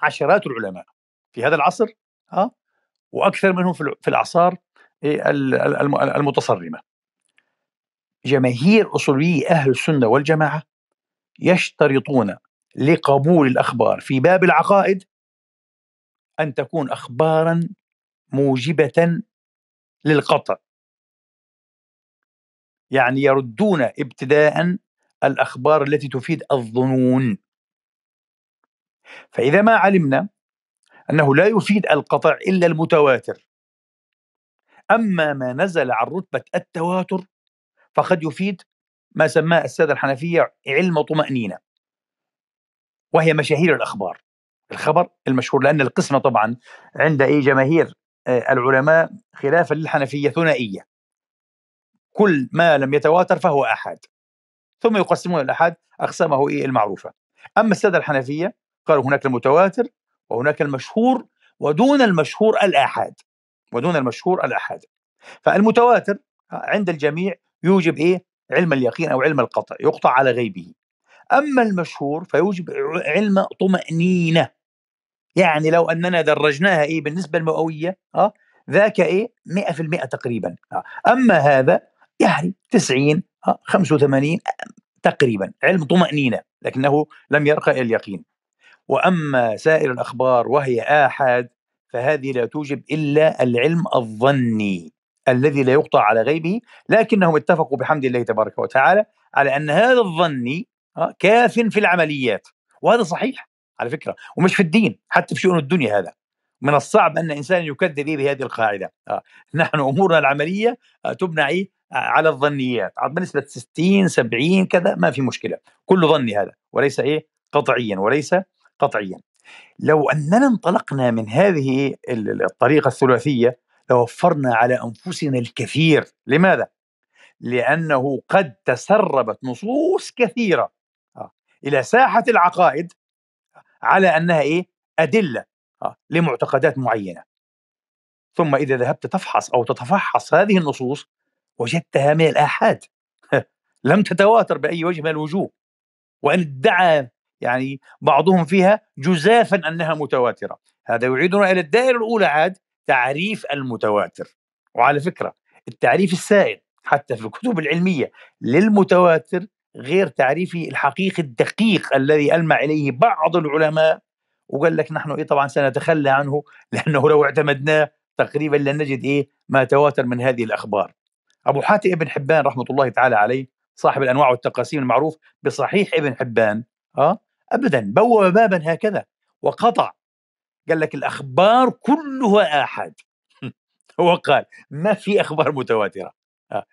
عشرات العلماء في هذا العصر وأكثر منهم في الأعصار المتصرمة، جماهير أصولي أهل السنة والجماعة يشترطون لقبول الأخبار في باب العقائد أن تكون أخبارا موجبة للقطع، يعني يردون ابتداء الأخبار التي تفيد الظنون. فإذا ما علمنا أنه لا يفيد القطع إلا المتواتر، أما ما نزل عن رتبة التواتر فقد يفيد ما سماه السادة الحنفية علم طمأنينة، وهي مشاهير الأخبار، الخبر المشهور، لأن القسمة طبعا عند جماهير العلماء خلافا للحنفية ثنائية، كل ما لم يتواتر فهو أحد، ثم يقسمون الأحد أقسامه المعروفة. أما السادة الحنفية قالوا هناك المتواتر وهناك المشهور، ودون المشهور الأحد، ودون المشهور الأحد. فالمتواتر عند الجميع يوجب علم اليقين أو علم القطع، يقطع على غيبه. أما المشهور فيوجب علم طمأنينة، يعني لو أننا درجناها بالنسبة المئوية ذاك 100% تقريبا، أما هذا يعني 90 85 تقريبا علم طمأنينة، لكنه لم يرقى إلى اليقين. وأما سائر الأخبار وهي آحاد فهذه لا توجب إلا العلم الظني الذي لا يقطع على غيبه، لكنهم اتفقوا بحمد الله تبارك وتعالى على أن هذا الظني كاف في العمليات، وهذا صحيح على فكرة، ومش في الدين حتى في شؤون الدنيا. هذا من الصعب أن إنسان يكذب بهذه القاعدة. نحن أمورنا العملية تبنى على الظنيات بنسبة 60-70 كذا، ما في مشكلة، كل ظني هذا وليس قطعيا، وليس قطعيا. لو أننا انطلقنا من هذه الطريقة الثلاثية لوفرنا على أنفسنا الكثير. لماذا؟ لأنه قد تسربت نصوص كثيرة إلى ساحة العقائد على أنها أدلة لمعتقدات معينة، ثم إذا ذهبت تفحص أو تتفحص هذه النصوص وجدتها من الآحاد لم تتواتر بأي وجه من الوجوه، وإن ادعى يعني بعضهم فيها جزافا أنها متواترة. هذا يعيدنا إلى الدائرة الأولى، عاد تعريف المتواتر. وعلى فكرة التعريف السائد حتى في الكتب العلمية للمتواتر غير تعريفه الحقيقي الدقيق الذي ألمع إليه بعض العلماء وقال لك نحن طبعا سنتخلى عنه، لأنه لو اعتمدناه تقريبا لن نجد ما تواتر من هذه الأخبار. أبو حاتم ابن حبان رحمة الله تعالى عليه صاحب الأنواع والتقاسيم المعروف بصحيح ابن حبان أبدا بوّب بابا هكذا وقطع، قال لك الأخبار كلها آحاد. هو قال ما في أخبار متواترة،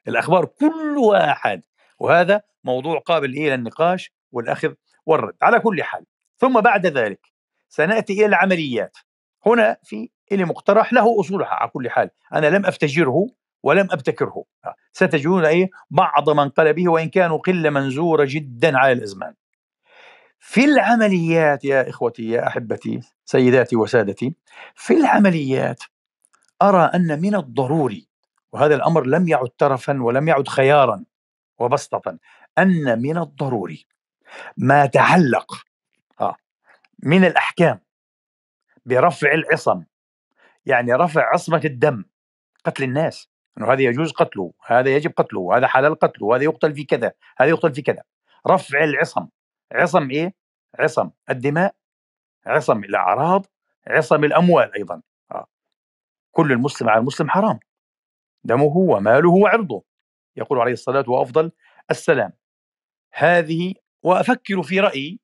الأخبار كلها آحاد، وهذا موضوع قابل إلى النقاش والأخذ والرد على كل حال. ثم بعد ذلك سنأتي إلى العمليات. هنا في اللي مقترح له أصولها على كل حال، أنا لم أفتجره ولم أبتكره، ستجدون بعض من قال به وإن كانوا قلة منزورة جدا على الأزمان. في العمليات يا إخوتي يا أحبتي سيداتي وسادتي، في العمليات أرى أن من الضروري، وهذا الأمر لم يعد ترفا ولم يعد خيارا وبسطة، أن من الضروري ما تعلق من الأحكام برفع العصم، يعني رفع عصمة الدم، قتل الناس، أنه هذا يجوز قتله، هذا يجب قتله، هذا حلال قتله، هذا يقتل في كذا، هذا يقتل في كذا. رفع العصم، عصم إيه؟ عصم الدماء، عصم الأعراض، عصم الأموال أيضا. كل المسلم على المسلم حرام، دمه وماله وعرضه، يقول عليه الصلاة وأفضل السلام. هذه وأفكر في رأيي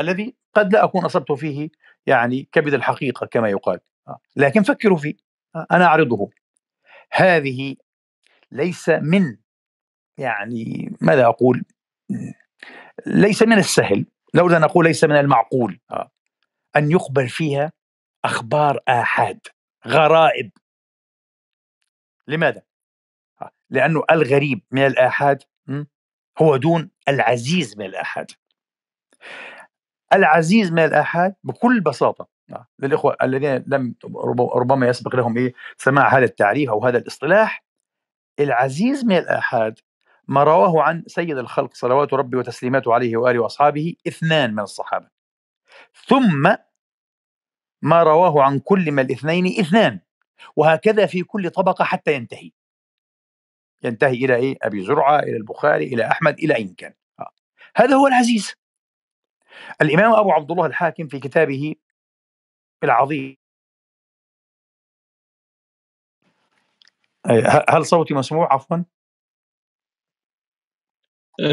الذي قد لا أكون أصبت فيه يعني كبد الحقيقة كما يقال، لكن فكروا فيه، أنا أعرضه. هذه ليس من يعني ماذا أقول، ليس من السهل، لولا أن أقول ليس من المعقول أن يخبر فيها أخبار آحاد غرائب. لماذا؟ لأنه الغريب من الآحاد هو دون العزيز من الآحاد. العزيز من الآحاد بكل بساطة للإخوة الذين لم ربما يسبق لهم سماع هذا التعريف أو هذا الاصطلاح، العزيز من الآحاد ما رواه عن سيد الخلق صلوات ربي وتسليماته عليه وآله وأصحابه اثنان من الصحابة، ثم ما رواه عن كل من الاثنين اثنان، وهكذا في كل طبقة حتى ينتهي إلى أبي زرعة، إلى البخاري، إلى أحمد، إلى أين كان. هذا هو العزيز. الإمام أبو عبد الله الحاكم في كتابه العظيم، هل صوتي مسموع عفوا؟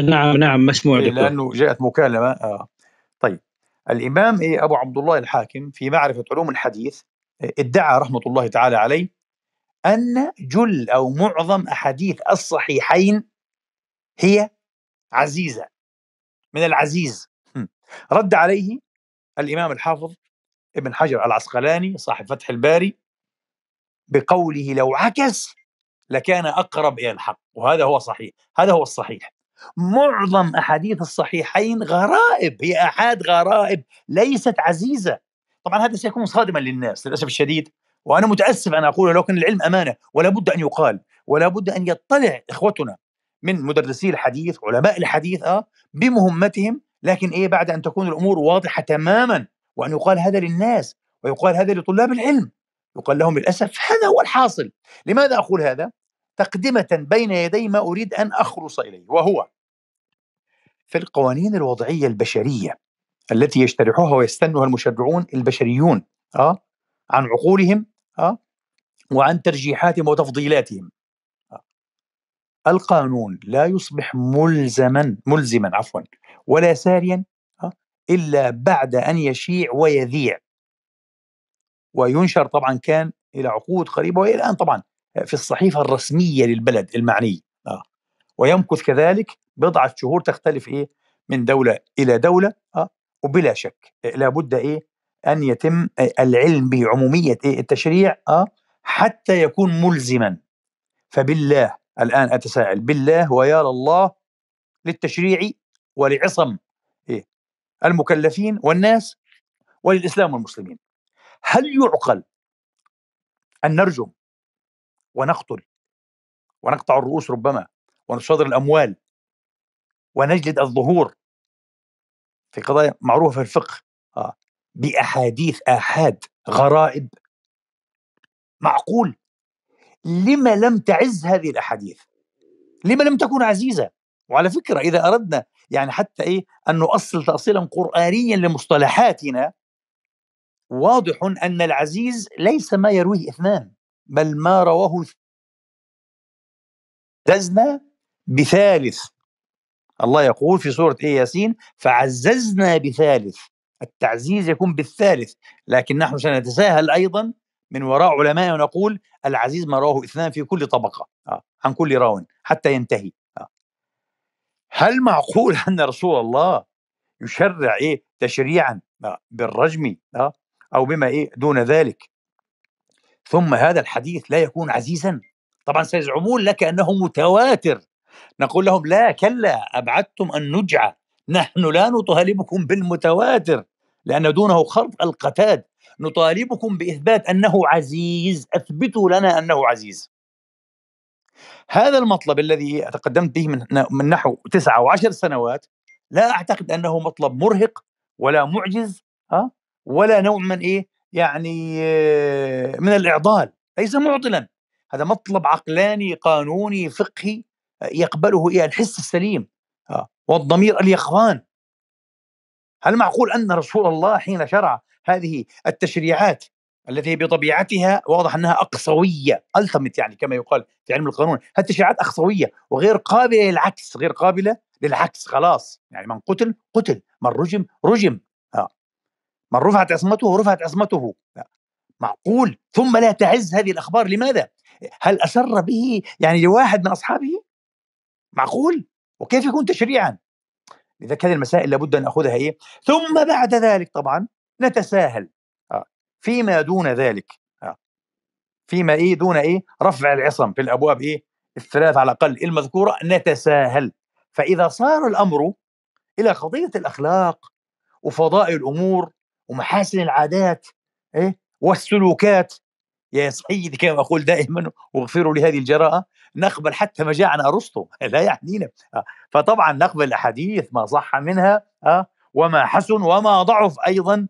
نعم مسموع، لأنه جاءت مكالمة. طيب، الإمام أبو عبد الله الحاكم في معرفة علوم الحديث ادعى رحمة الله تعالى عليه أن جل أو معظم أحاديث الصحيحين هي عزيزة من العزيز. رد عليه الإمام الحافظ ابن حجر العسقلاني صاحب فتح الباري بقوله لو عكس لكان أقرب إلى الحق، وهذا هو صحيح، هذا هو الصحيح. معظم أحاديث الصحيحين غرائب، هي آحاد غرائب، ليست عزيزة. طبعا هذا سيكون صادما للناس للأسف الشديد، وأنا متأسف أن أقوله، لكن العلم أمانة ولا بد أن يقال، ولا بد أن يطلع إخوتنا من مدرسي الحديث علماء الحديث بمهمتهم، لكن بعد أن تكون الأمور واضحة تماما، وأن يقال هذا للناس ويقال هذا لطلاب العلم، يقال لهم للأسف هذا هو الحاصل. لماذا أقول هذا؟ تقدمة بين يدي ما أريد أن أخلص إليه، وهو في القوانين الوضعية البشرية التي يشترحوها ويستنها المشرعون البشريون عن عقولهم وعن ترجيحاتهم وتفضيلاتهم. القانون لا يصبح ملزما ولا ساريا إلا بعد أن يشيع ويذيع وينشر، طبعا كان إلى عقود قريبة وإلى الآن طبعا في الصحيفة الرسمية للبلد المعني، ويمكث كذلك بضعة شهور، تختلف من دولة إلى دولة، وبلا شك لابد أن يتم العلم بعمومية التشريع حتى يكون ملزما. فبالله الآن أتساءل، بالله ويا لله للتشريع ولعصم المكلفين والناس وللإسلام والمسلمين، هل يعقل أن نرجم ونقتل ونقطع الرؤوس ربما ونصادر الأموال ونجلد الظهور في قضايا معروفة في الفقه بأحاديث آحاد غرائب؟ معقول؟ لما لم تعز هذه الأحاديث؟ لما لم تكن عزيزة؟ وعلى فكرة إذا أردنا يعني حتى أن نؤصل تأصيلا قرآنيا لمصطلحاتنا، واضح أن العزيز ليس ما يرويه اثنان، بل ما رواه عززنا بثالث. الله يقول في سورة ياسين فعززنا بثالث، التعزيز يكون بالثالث، لكن نحن سنتساهل أيضا من وراء علماء ونقول العزيز ما رواه اثنان في كل طبقة عن كل راو حتى ينتهي. هل معقول أن رسول الله يشرع تشريعا بالرجم أو بما دون ذلك، ثم هذا الحديث لا يكون عزيزا؟ طبعا سيزعمون لك أنه متواتر. نقول لهم لا، كلا، أبعدتم النجعة، نحن لا نطالبكم بالمتواتر لأن دونه خرق القتاد، نطالبكم بإثبات أنه عزيز، أثبتوا لنا أنه عزيز. هذا المطلب الذي تقدمت به من نحو 9 و10 سنوات لا أعتقد أنه مطلب مرهق ولا معجز ولا نوع من من الإعضال، ليس معضلا. هذا مطلب عقلاني قانوني فقهي يقبله الحس السليم والضمير اليقظان. هل معقول أن رسول الله حين شرع هذه التشريعات التي بطبيعتها واضح أنها أقصوية ألتمت كما يقال في علم القانون، التشريعات أقصوية وغير قابلة للعكس، غير قابلة للعكس، خلاص من قتل قتل، من رجم رجم، من رفعت عصمته رفعت عصمته، معقول؟ ثم لا تعز هذه الأخبار، لماذا؟ هل أسر به لواحد من أصحابه؟ معقول؟ وكيف يكون تشريعا؟ لذلك هذه المسائل لابد أن نأخذها ثم بعد ذلك طبعا نتساهل فيما دون ذلك، فيما دون رفع العصم في الأبواب 3 على الأقل المذكورة نتساهل. فإذا صار الأمر إلى قضية الأخلاق وفضائل الأمور ومحاسن العادات والسلوكات، يا سيدي كما أقول دائما واغفروا لهذه الجراءة، نقبل حتى ما جاء عن أرسطو، لا يعنينا. فطبعا نقبل الأحاديث ما صح منها وما حسن وما ضعف أيضا،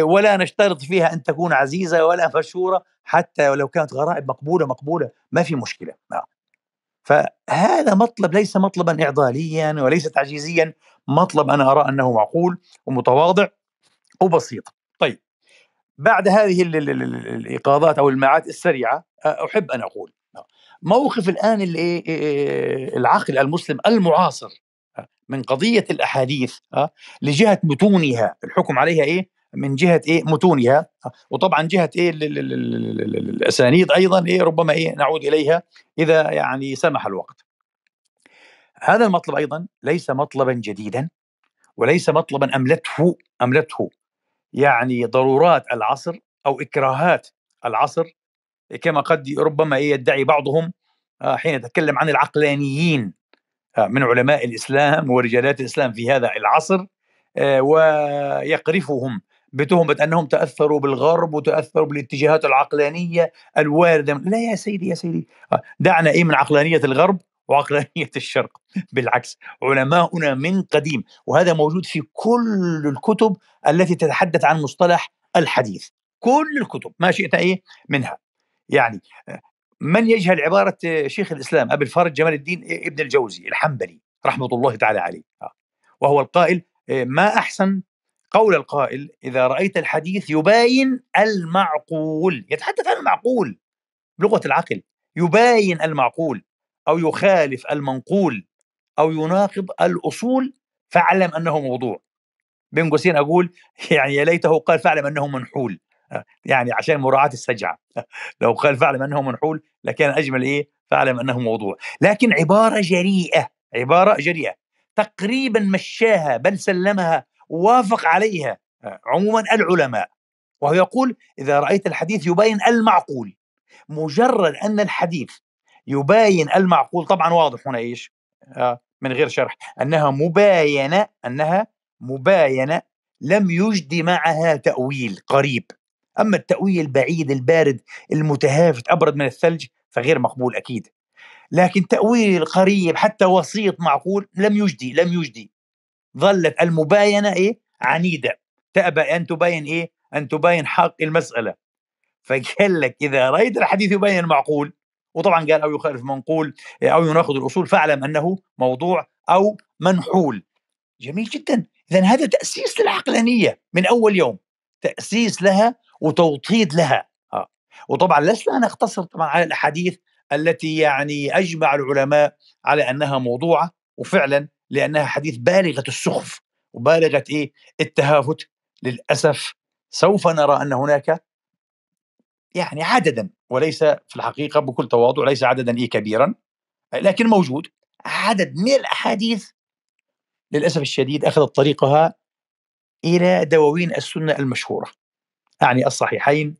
ولا نشترط فيها أن تكون عزيزة ولا مشهورة، حتى ولو كانت غرائب مقبولة ما في مشكلة. فهذا مطلب ليس مطلبا إعضاليا وليس تعجيزيا، مطلب أنا أرى أنه معقول ومتواضع وبسيط. طيب بعد هذه الإيقاظات أو المعات السريعة أحب أن أقول موقف الآن العقل المسلم المعاصر من قضية الأحاديث لجهة متونها، الحكم عليها من جهة متونها، وطبعا جهة الأسانيد أيضا ربما نعود إليها إذا سمح الوقت. هذا المطلب أيضا ليس مطلبا جديدا وليس مطلبا أملته ضرورات العصر أو إكراهات العصر كما قد ربما يدعي بعضهم حين يتكلم عن العقلانيين من علماء الإسلام ورجالات الإسلام في هذا العصر، ويقرفهم بتهمة أنهم تأثروا بالغرب وتأثروا بالاتجاهات العقلانية الواردة. لا يا سيدي، يا سيدي، دعنا من عقلانية الغرب وعقلانية الشرق، بالعكس علماؤنا من قديم، وهذا موجود في كل الكتب التي تتحدث عن مصطلح الحديث، كل الكتب ما شئت منها. من يجهل عبارة شيخ الإسلام أبي الفرج جمال الدين ابن الجوزي الحنبلي رحمة الله تعالى عليه، وهو القائل: ما أحسن قول القائل إذا رأيت الحديث يباين المعقول. يتحدث عن المعقول بلغة العقل، يباين المعقول أو يخالف المنقول أو يناقض الأصول فاعلم أنه موضوع. بين قوسين أقول يا ليته قال فاعلم أنه منحول، عشان مراعاة السجعة. لو قال فاعلم أنه منحول لكان أجمل فاعلم أنه موضوع. لكن عبارة جريئة، عبارة جريئة تقريبا مشاها بل سلمها ووافق عليها عموما العلماء، وهو يقول إذا رأيت الحديث يباين المعقول. مجرد أن الحديث يباين المعقول، طبعا واضح هنا من غير شرح أنها مباينة، أنها مباينة لم يجد معها تأويل قريب. أما التأويل البعيد البارد المتهافت أبرد من الثلج فغير مقبول أكيد، لكن تأويل قريب حتى وسيط معقول لم يجدي. ظلت المباينة عنيدة، تأبى أن تبين أن تبين حق المسألة. فقال لك إذا رأيت الحديث يبين المعقول، وطبعا قال أو يخالف منقول أو يناقض الأصول فاعلم أنه موضوع أو منحول. جميل جدا. إذن هذا تأسيس للعقلانية من أول يوم، تأسيس لها وتوطيد لها. وطبعا لسنا نقتصر طبعا على الأحاديث التي أجمع العلماء على أنها موضوعة، وفعلا لأنها حديث بالغة السخف وبالغة التهافت. للأسف سوف نرى أن هناك عددا، وليس في الحقيقة بكل تواضع ليس عددا كبيرا، لكن موجود عدد من الأحاديث للأسف الشديد أخذت طريقها إلى دواوين السنة المشهورة، أعني الصحيحين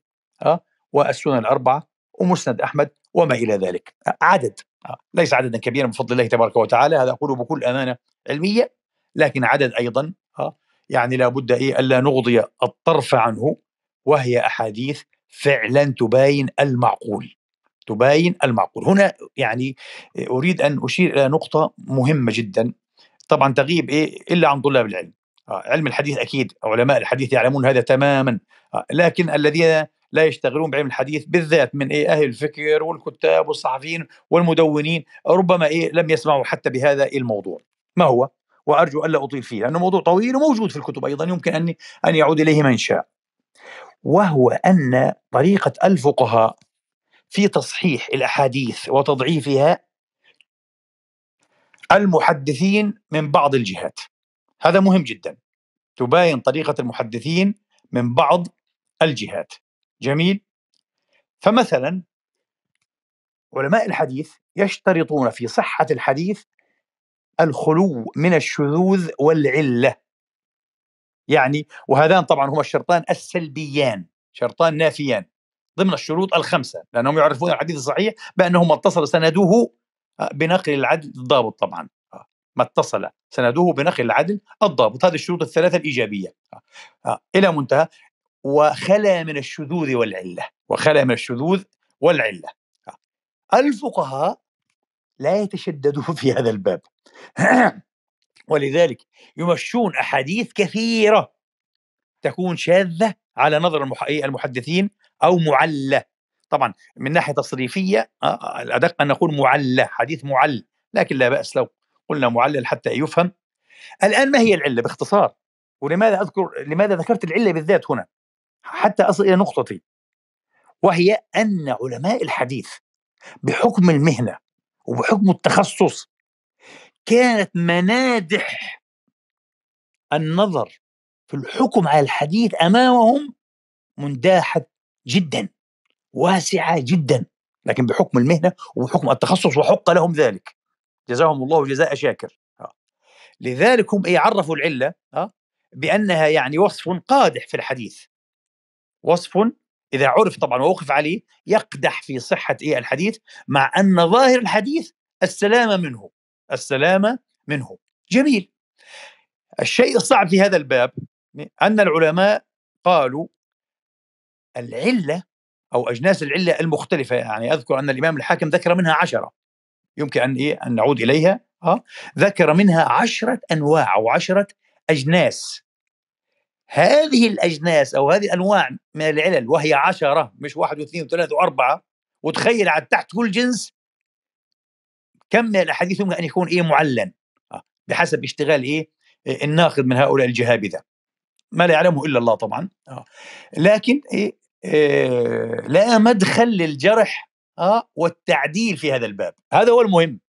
والسنة الأربعة ومسند أحمد وما إلى ذلك. عدد ليس عددا كبيرا من فضل الله تبارك وتعالى، هذا أقوله بكل أمانة علمية، لكن عدد أيضا يعني لابد ألا نغضي الطرف عنه، وهي أحاديث فعلا تباين المعقول، تباين المعقول. هنا يعني أريد أن أشير إلى نقطة مهمة جدا طبعا تغيب إلا عن طلاب العلم. علم الحديث أكيد علماء الحديث يعلمون هذا تماما، لكن الذين لا يشتغلون بعلم الحديث بالذات من أهل الفكر والكتاب والصحفيين والمدونين ربما لم يسمعوا حتى بهذا الموضوع. ما هو؟ وأرجو ألا أطيل فيه لأنه موضوع طويل وموجود في الكتب أيضا، يمكن أن يعود إليه من شاء، وهو أن طريقة الفقهاء في تصحيح الأحاديث وتضعيفها المحدثين من بعض الجهات. هذا مهم جدا، تباين طريقة المحدثين من بعض الجهات. جميل. فمثلا علماء الحديث يشترطون في صحة الحديث الخلو من الشذوذ والعلة، يعني وهذان طبعا هما الشرطان السلبيان، شرطان نافيان ضمن الشروط الخمسة، لأنهم يعرفون الحديث الصحيح بأنهم اتصل سندوه بنقل العدل الضابط. طبعا ما اتصل سندوه بنقل العدل الضابط، هذه الشروط الثلاثة الإيجابية إلى منتهى، وخلا من الشذوذ والعلة، وخلا من الشذوذ والعلة. الفقهاء لا يتشددون في هذا الباب ولذلك يمشون أحاديث كثيرة تكون شاذة على نظر المحدثين أو معلة. طبعا من ناحية تصريفية الأدق أن نقول معلة، حديث معل، لكن لا بأس لو قلنا معلل حتى يفهم. الآن ما هي العلة باختصار؟ ولماذا لماذا ذكرت العلة بالذات هنا حتى أصل إلى نقطتي، وهي أن علماء الحديث بحكم المهنة وبحكم التخصص كانت منادح النظر في الحكم على الحديث أمامهم منداحة جدا، واسعة جدا، لكن بحكم المهنة وبحكم التخصص، وحق لهم ذلك، جزاهم الله جزاء شاكر. لذلك هم عرفوا العلة بأنها يعني وصف قادح في الحديث، وصف إذا عرف طبعا ووقف عليه يقدح في صحة الحديث، مع أن ظاهر الحديث السلامة منه، السلامة منه. جميل. الشيء الصعب في هذا الباب أن العلماء قالوا العلة أو أجناس العلة المختلفة، يعني أذكر أن الإمام الحاكم ذكر منها 10، يمكن أن نعود إليها. ذكر منها 10 أنواع أو 10 أجناس. هذه الأجناس أو هذه الأنواع من العلل، وهي 10 مش 1 و2 و3 و4، وتخيل على تحت كل جنس كم من الأحاديث يمكن أن يكون معلن بحسب اشتغال الناقد من هؤلاء الجهابذة، ما لا يعلمه إلا الله طبعا. لكن لا مدخل للجرح والتعديل في هذا الباب، هذا هو المهم.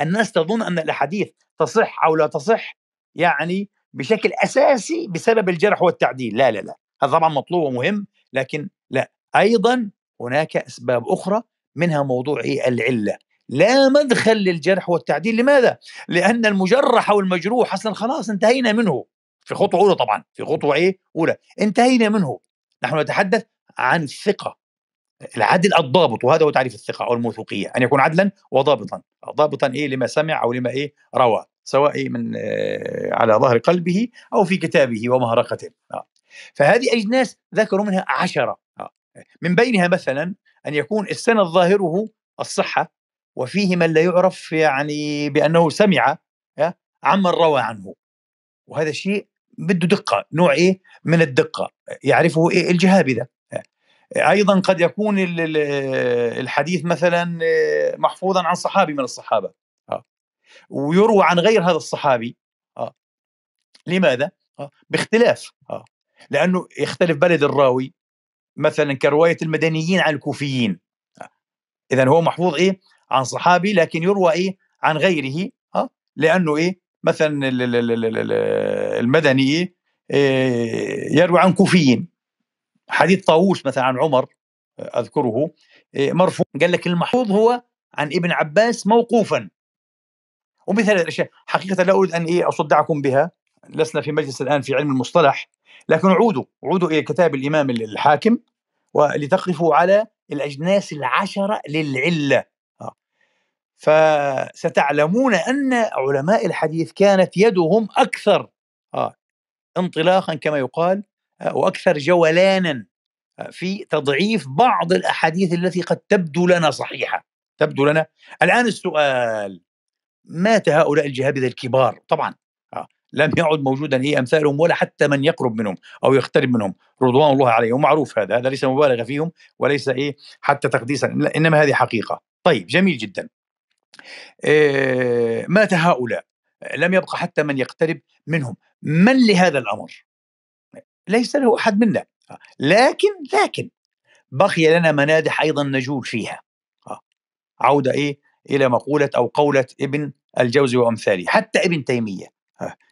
الناس تظن أن الأحاديث تصح أو لا تصح يعني بشكل أساسي بسبب الجرح والتعديل، لا لا لا، هذا طبعا مطلوب ومهم، لكن لا، أيضا هناك أسباب أخرى منها موضوع العلة، لا مدخل للجرح والتعديل. لماذا؟ لأن المجرح والمجروح أصلا خلاص انتهينا منه في خطوة أولى، طبعا في خطوة أولى انتهينا منه، نحن نتحدث عن الثقة، العدل الضابط، وهذا هو تعريف الثقة أو الموثوقية، أن يكون عدلا وضابطا، ضابطا لما سمع أو لما روى، سواء من على ظهر قلبه أو في كتابه ومهرقته. فهذه أجناس ذكروا منها 10، من بينها مثلا أن يكون السند ظاهره الصحة وفيه من لا يعرف يعني بأنه سمع عمن روى عنه، وهذا شيء بده دقة، نوع من الدقة يعرفه الجهابذة. أيضا قد يكون الحديث مثلا محفوظا عن صحابي من الصحابة ويروى عن غير هذا الصحابي، لماذا؟ باختلاف، لأنه يختلف بلد الراوي، مثلا كرواية المدنيين عن الكوفيين، إذن هو محفوظ عن صحابي لكن يروى عن غيره، لأنه مثلا المدني يروى عن كوفيين. حديث طاووس مثلا عن عمر أذكره مرفوع، قال لك المحفوظ هو عن ابن عباس موقوفا، ومثل الأشياء. حقيقة لا أريد أن أصدعكم بها، لسنا في مجلس الآن في علم المصطلح، لكن عودوا إلى كتاب الإمام الحاكم ولتقفوا على الأجناس العشرة للعلة، فستعلمون أن علماء الحديث كانت يدهم أكثر انطلاقا كما يقال وأكثر جولانا في تضعيف بعض الأحاديث التي قد تبدو لنا صحيحة. تبدو لنا الآن السؤال، مات هؤلاء الجهابذة الكبار؟ طبعا لم يعد موجودا أمثالهم ولا حتى من يقرب منهم أو يقترب منهم، رضوان الله عليهم، معروف هذا ليس مبالغة فيهم وليس حتى تقديسا، إنما هذه حقيقة. طيب، جميل جدا، مات هؤلاء لم يبقى حتى من يقترب منهم، من لهذا الأمر؟ ليس له أحد منا، لكن بقي لنا منادح أيضا نجول فيها. عودة إلى مقولة أو قولة ابن الجوزي وأمثاله، حتى ابن تيمية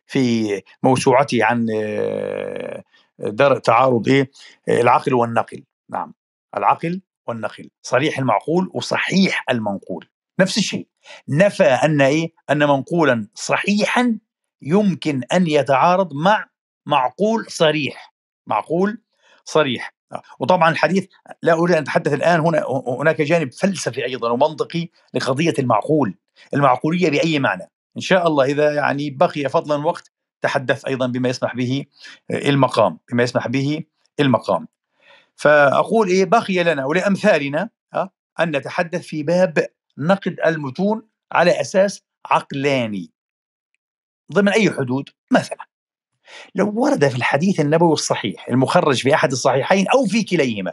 في موسوعته عن تعارض العقل والنقل. نعم، العقل والنقل، صريح المعقول وصحيح المنقول، نفس الشيء. نفى أن منقولا صحيحا يمكن أن يتعارض مع معقول صريح. وطبعا الحديث لا أريد أن أتحدث الآن، هناك جانب فلسفي أيضا ومنطقي لقضية المعقول، المعقولية بأي معنى. إن شاء الله إذا بقي فضلا وقت تحدث أيضا بما يسمح به المقام. فأقول بقي لنا ولأمثالنا أن نتحدث في باب نقد المتون على أساس عقلاني ضمن أي حدود. مثلا لو ورد في الحديث النبوي الصحيح المخرج في أحد الصحيحين أو في كليهما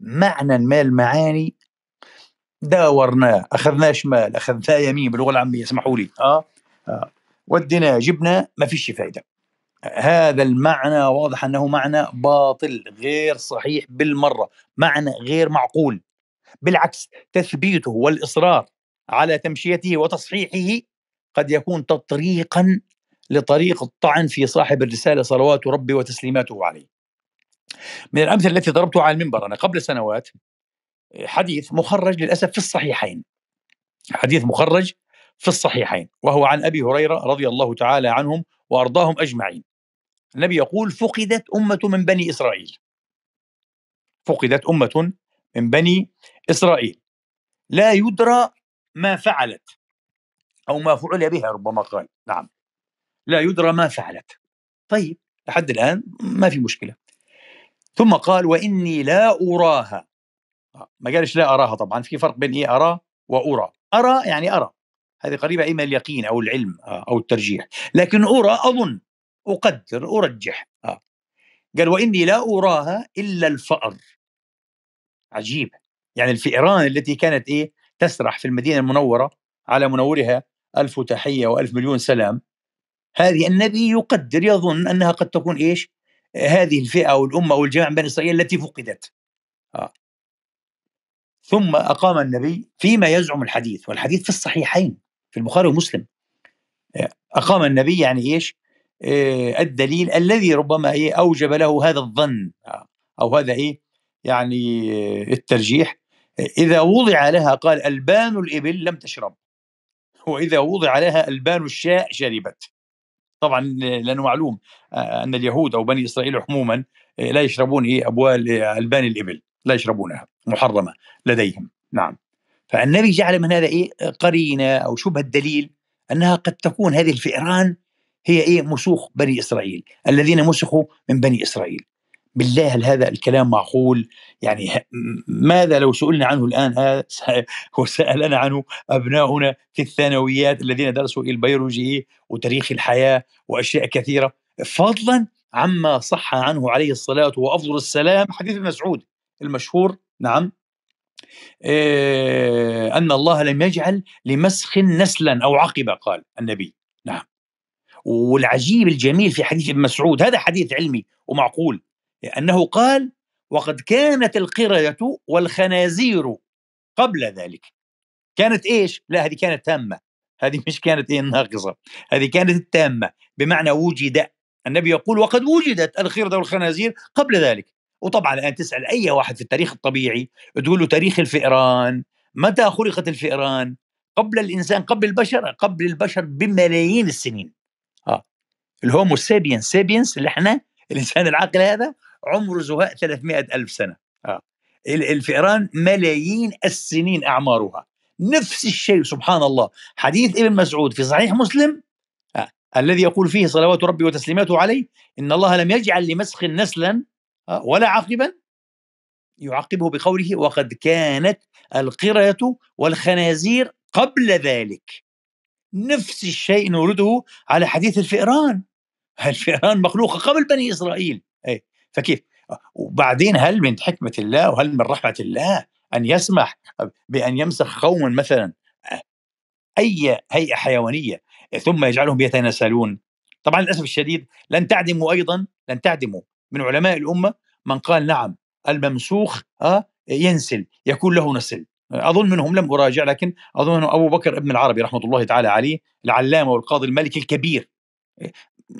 معنى ما المعاني داورناه، أخذناه شمال، أخذناه يمين باللغة العامية، اسمحوا لي، ودينا جبنا، ما فيش فايدة. هذا المعنى واضح أنه معنى باطل، غير صحيح بالمرة، معنى غير معقول. بالعكس، تثبيته والإصرار على تمشيته وتصحيحه قد يكون تطريقا لطريق الطعن في صاحب الرسالة صلوات ربي وتسليماته عليه. من الأمثلة التي ضربتها على المنبر أنا قبل سنوات، حديث مخرج للأسف في الصحيحين، وهو عن أبي هريرة رضي الله تعالى عنهم وأرضاهم أجمعين. النبي يقول: فقدت أمة من بني إسرائيل، لا يدرى ما فعلت أو ما فعل بها، ربما قال. نعم، لا يدرى ما فعلت. طيب، لحد الآن ما في مشكلة. ثم قال: وإني لا أراها. ما قالش لا أراها، طبعا في فرق بين أرى وأرى. أرى يعني أرى، هذه قريبة إما اليقين أو العلم أو الترجيح، لكن أرى أظن، أقدر، أرجح. قال: وإني لا أراها إلا الفأر. عجيب، يعني الفئران التي كانت تسرح في المدينة المنورة، على منورها 1000 تحية و1000 مليون سلام، هذه النبي يقدر يظن أنها قد تكون هذه الفئة أو الأمة أو الجماعة من بني إسرائيل التي فقدت. ثم أقام النبي فيما يزعم الحديث، والحديث في الصحيحين في البخاري ومسلم، أقام النبي يعني الدليل الذي ربما أوجب له هذا الظن أو هذا يعني الترجيح. إذا وضع لها، قال: ألبان الإبل لم تشرب، وإذا وضع لها ألبان الشاء شربت. طبعا لأنه معلوم أن اليهود أو بني إسرائيل عموما لا يشربون أبوال ألبان الإبل، لا يشربونها، محرمة لديهم. نعم، فالنبي جعل من هذا قرينة أو شبه الدليل أنها قد تكون هذه الفئران هي مسوخ بني إسرائيل، الذين مسخوا من بني إسرائيل. بالله، هل هذا الكلام معقول؟ يعني ماذا لو سئلنا عنه الآن، وسألنا عنه أبناؤنا في الثانويات الذين درسوا البيولوجي وتاريخ الحياة وأشياء كثيرة، فضلا عما صح عنه عليه الصلاة وأفضل السلام، حديث ابن مسعود المشهور. نعم، أن الله لم يجعل لمسخ نسلا أو عقبة، قال النبي. نعم، والعجيب الجميل في حديث ابن مسعود، هذا حديث علمي ومعقول، أنه قال: وقد كانت القردة والخنازير قبل ذلك. كانت لا، هذه كانت تامة، هذه مش كانت ناقصة، هذه كانت التامة، بمعنى وجد. النبي يقول: وقد وجدت القردة والخنازير قبل ذلك. وطبعا الآن تسأل أي واحد في التاريخ الطبيعي، تقول له تاريخ الفئران، متى خلقت الفئران، قبل الإنسان، قبل البشر بملايين السنين. الهومو سابينس اللي احنا الإنسان العاقل هذا عمره زهاء 300,000 سنة. الفئران ملايين السنين أعمارها. نفس الشيء سبحان الله حديث ابن مسعود في صحيح مسلم الذي يقول فيه صلوات ربي وتسليماته عليه: إن الله لم يجعل لمسخ نسلا ولا عقبا، يعقبه بقوله: وقد كانت القرية والخنازير قبل ذلك. نفس الشيء نورده على حديث الفئران. الفئران مخلوقة قبل بني إسرائيل، فكيف؟ وبعدين هل من حكمة الله وهل من رحمة الله أن يسمح بأن يمسخ قوما مثلا أي هيئة حيوانية ثم يجعلهم يتناسلون؟ طبعا للأسف الشديد لن تعدموا من علماء الأمة من قال نعم الممسوخ ينسل، يكون له نسل. أظن منهم، لم أراجع، لكن أظن أنه أبو بكر ابن العربي رحمة الله تعالى عليه، العلامة والقاضي المالكي الكبير.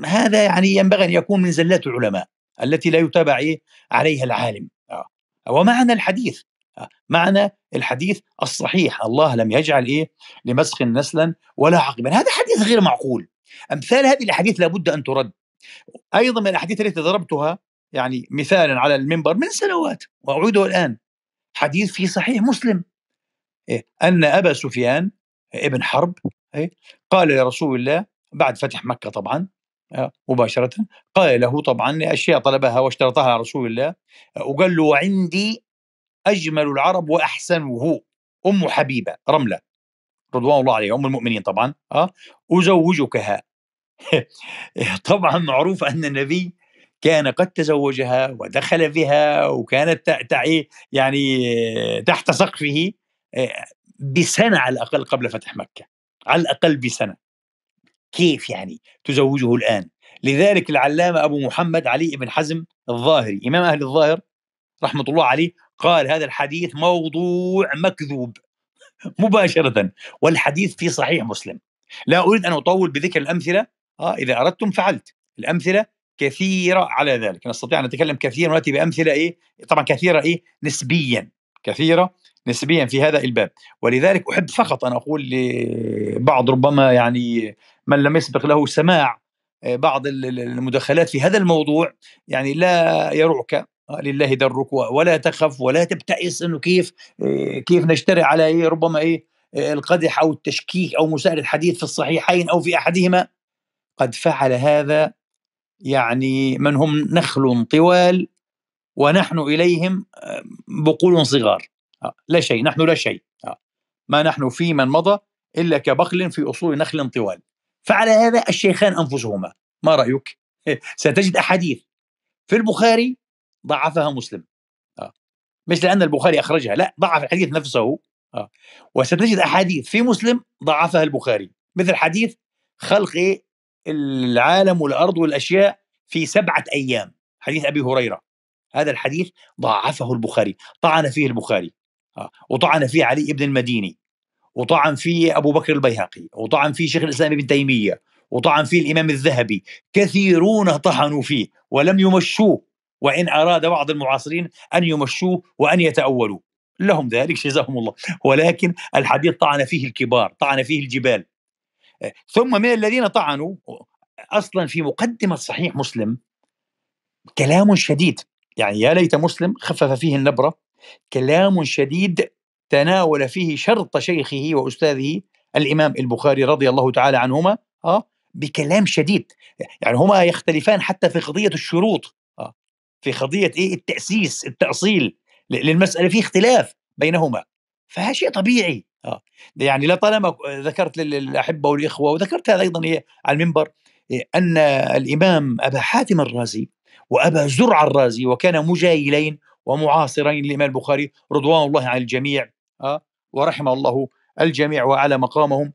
هذا يعني ينبغي أن يكون من زلات العلماء التي لا يتابع عليها العالم. ومعنى الحديث، معنى الحديث الصحيح: الله لم يجعل لمسخ نسلا ولا عقبا. هذا حديث غير معقول. أمثال هذه الأحاديث لابد أن ترد. أيضا من الأحاديث التي ضربتها يعني مثالا على المنبر من سنوات وأعيده الآن، حديث في صحيح مسلم أن أبا سفيان ابن حرب قال لرسول الله بعد فتح مكة طبعا مباشرة، قال له طبعا أشياء طلبها واشترطها على رسول الله، وقال له: وعندي أجمل العرب وأحسنه أم حبيبة رملة رضوان الله عليها، أم المؤمنين طبعا، أزوجكها. طبعا معروف أن النبي كان قد تزوجها ودخل بها وكانت يعني تحت سقفه بسنة على الأقل قبل فتح مكة، على الأقل بسنة. كيف يعني تزوجه الآن؟ لذلك العلامة أبو محمد علي بن حزم الظاهري إمام أهل الظاهر رحمة الله عليه قال: هذا الحديث موضوع مكذوب مباشرة، والحديث في صحيح مسلم. لا أريد أن أطول بذكر الأمثلة، إذا أردتم فعلت، الأمثلة كثيرة على ذلك، نستطيع أن نتكلم كثيرا ونأتي بأمثلة طبعا كثيرة كثيرة نسبيا في هذا الباب. ولذلك أحب فقط أن أقول لبعض ربما يعني من لم يسبق له سماع بعض المداخلات في هذا الموضوع، يعني لا يروعك لله درك، ولا تخف ولا تبتئس أنه كيف نجترئ على ربما القدح أو التشكيك أو مسائل الحديث في الصحيحين أو في أحدهما. قد فعل هذا يعني من هم نخل طوال ونحن إليهم بقول صغار، لا شيء، نحن لا شيء، ما نحن في من مضى إلا كبقل في أصول نخل طوال. فعلى هذا الشيخان أنفسهما. ما رأيك؟ ستجد أحاديث في البخاري ضعفها مسلم، مش لأن البخاري أخرجها، لا، ضعف الحديث نفسه. وستجد أحاديث في مسلم ضعفها البخاري، مثل حديث خلق العالم والأرض والأشياء في 7 أيام، حديث أبي هريرة. هذا الحديث ضعفه البخاري، طعن فيه البخاري، وطعن فيه علي ابن المديني، وطعن فيه أبو بكر البيهقي، وطعن فيه شيخ الإسلام ابن تيمية، وطعن فيه الإمام الذهبي. كثيرون طحنوا فيه ولم يمشوه، وإن أراد بعض المعاصرين أن يمشوه وأن يتأولوا، لهم ذلك جزاهم الله، ولكن الحديث طعن فيه الكبار، طعن فيه الجبال. ثم من الذين طعنوا أصلا في مقدمة صحيح مسلم كلام شديد، يعني يا ليت مسلم خفف فيه النبرة، كلام شديد تناول فيه شرط شيخه وأستاذه الإمام البخاري رضي الله تعالى عنهما بكلام شديد. يعني هما يختلفان حتى في قضية الشروط، في قضية التأسيس، التأصيل للمسألة، في اختلاف بينهما، فهذا شيء طبيعي. يعني لطالما ذكرت للأحبة والإخوة، وذكرت هذا أيضا على المنبر، أن الإمام أبا حاتم الرازي وأبا زرع الرازي وكان مجايلين ومعاصرين للإمام البخاري رضوان الله على الجميع ورحم الله الجميع وعلى مقامهم.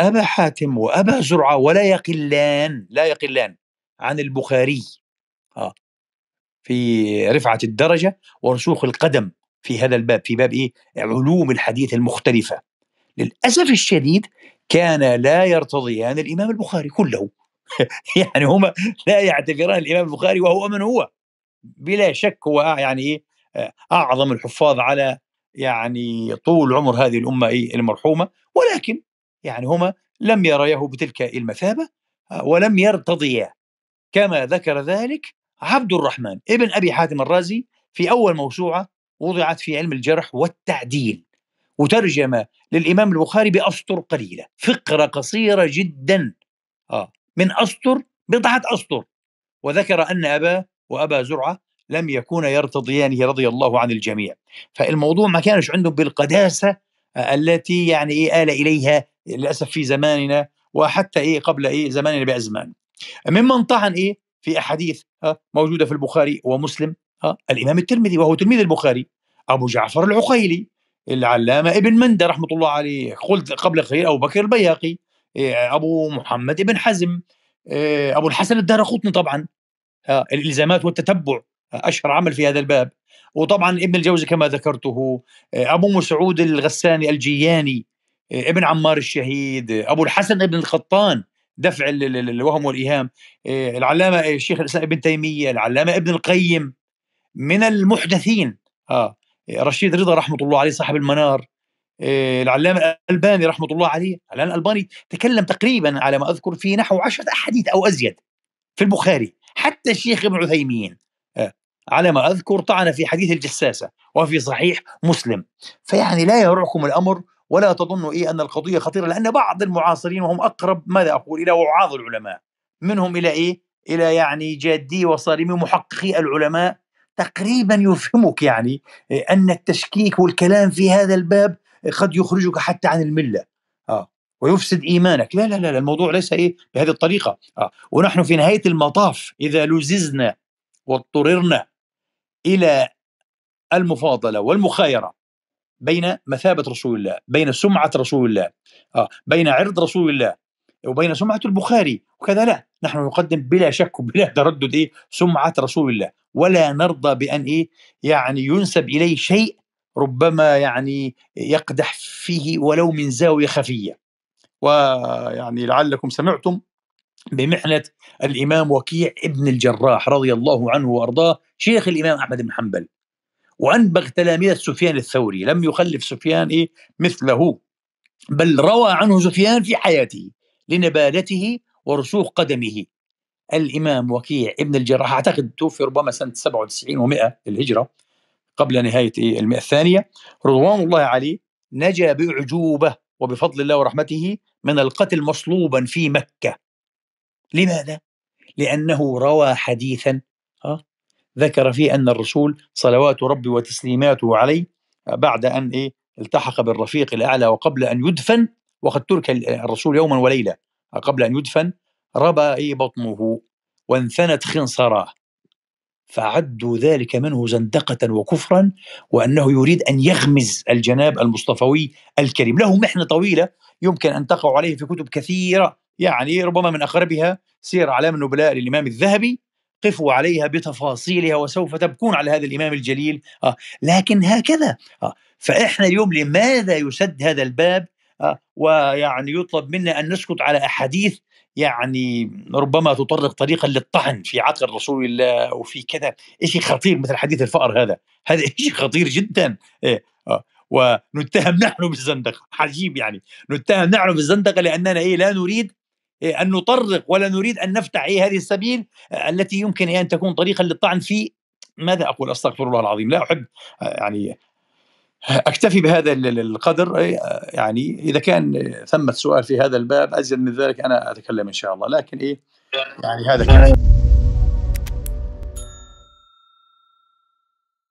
أبا حاتم وأبا زرع لا يقلان عن البخاري في رفعة الدرجة ورسوخ القدم في هذا الباب، في باب علوم الحديث المختلفة. للأسف الشديد كان لا يرتضيان الإمام البخاري كله. يعني هما لا يعتبران الإمام البخاري، وهو من هو بلا شك هو يعني أعظم الحفاظ على يعني طول عمر هذه الأمة المرحومة، ولكن يعني هما لم يريه بتلك المثابة ولم يرتضيه، كما ذكر ذلك عبد الرحمن ابن أبي حاتم الرازي في أول موسوعة وضعت في علم الجرح والتعديل، وترجم للإمام البخاري بأسطر قليلة، فقرة قصيرة جدا من أسطر، بضعة أسطر، وذكر أن أباه وأبا زرعة لم يكون يرتضيانه رضي الله عن الجميع. فالموضوع ما كانش عندهم بالقداسة التي يعني آل إليها للأسف في زماننا، وحتى قبل زماننا بأزمان. ممن طعن في أحاديث موجودة في البخاري ومسلم الإمام الترمذي، وهو تلميذ البخاري، أبو جعفر العقيلي، العلامة ابن مندى رحمة الله عليه، قبل خير أبو بكر البيهقي، أبو محمد ابن حزم، أبو الحسن الدارقطني، طبعا الإلزامات والتتبع أشهر عمل في هذا الباب، وطبعا ابن الجوزي كما ذكرته، أبو مسعود الغساني الجياني، ابن عمار الشهيد، أبو الحسن ابن الخطان دفع الوهم والإيهام، العلامة الشيخ الإسلام ابن تيمية، العلامة ابن القيم، من المحدثين رشيد رضا رحمة الله عليه صاحب المنار، العلامة الألباني رحمة الله عليه. العلامة الألباني تكلم تقريبا على ما أذكر في نحو 10 أحاديث أو أزيد في البخاري. حتى الشيخ ابن عثيمين على ما أذكر طعن في حديث الجساسة وفي صحيح مسلم. فيعني لا يرعكم الأمر، ولا تظنوا أن القضية خطيرة، لأن بعض المعاصرين وهم أقرب ماذا أقول إلى وعاظ العلماء منهم إلى إلى يعني جادي وصارمي محققي العلماء، تقريبا يفهمك يعني أن التشكيك والكلام في هذا الباب قد يخرجك حتى عن الملة ويفسد إيمانك. لا لا لا، الموضوع ليس بهذه الطريقة. ونحن في نهاية المطاف إذا لززنا واضطررنا إلى المفاضلة والمخايرة بين مثابة رسول الله، بين سمعة رسول الله، بين عرض رسول الله، وبين سمعة البخاري وكذا، لا، نحن نقدم بلا شك وبلا تردد سمعة رسول الله، ولا نرضى بأن يعني ينسب إليه شيء ربما يعني يقدح فيه ولو من زاوية خفية. ويعني لعلكم سمعتم بمحنة الإمام وكيع بن الجراح رضي الله عنه وأرضاه، شيخ الإمام أحمد بن حنبل، وأنبغ تلاميذ سفيان الثوري، لم يخلف سفيان مثله، بل روى عنه سفيان في حياته لنبالته ورسوخ قدمه. الإمام وكيع بن الجراح أعتقد توفي ربما سنة 97 و100 الهجرة، قبل نهاية 100 رضوان الله عليه، نجا بأعجوبة وبفضل الله ورحمته من القتل مصلوبا في مكة. لماذا؟ لأنه روى حديثا ذكر فيه أن الرسول صلوات ربي وتسليماته عليه بعد أن التحق بالرفيق الأعلى وقبل أن يدفن، وقد ترك الرسول يوما وليلة قبل أن يدفن، ربى بطنه وانثنت خنصراه، فعدوا ذلك منه زندقة وكفرا، وأنه يريد أن يغمز الجناب المصطفوي الكريم. له محنة طويلة يمكن أن تقع عليه في كتب كثيرة، يعني ربما من أقربها سير أعلام النبلاء للإمام الذهبي، قفوا عليها بتفاصيلها وسوف تبكون على هذا الإمام الجليل. لكن هكذا. فإحنا اليوم لماذا يسد هذا الباب ويعني يطلب منا أن نسكت على أحاديث يعني ربما تطرق طريقا للطعن في عقل رسول الله وفي كذا؟ شيء خطير مثل حديث الفأر، هذا شيء خطير جدا. ونتهم نحن بالزندقة، عجيب يعني، نتهم نحن بالزندقة لأننا لا نريد أن نطرق، ولا نريد أن نفتح هذه السبيل التي يمكن أن تكون طريقا للطعن في ماذا أقول، أستغفر الله العظيم. لا أحب يعني أكتفي بهذا القدر، يعني إذا كان ثمة سؤال في هذا الباب أزيد من ذلك أنا أتكلم إن شاء الله، لكن يعني هذا كان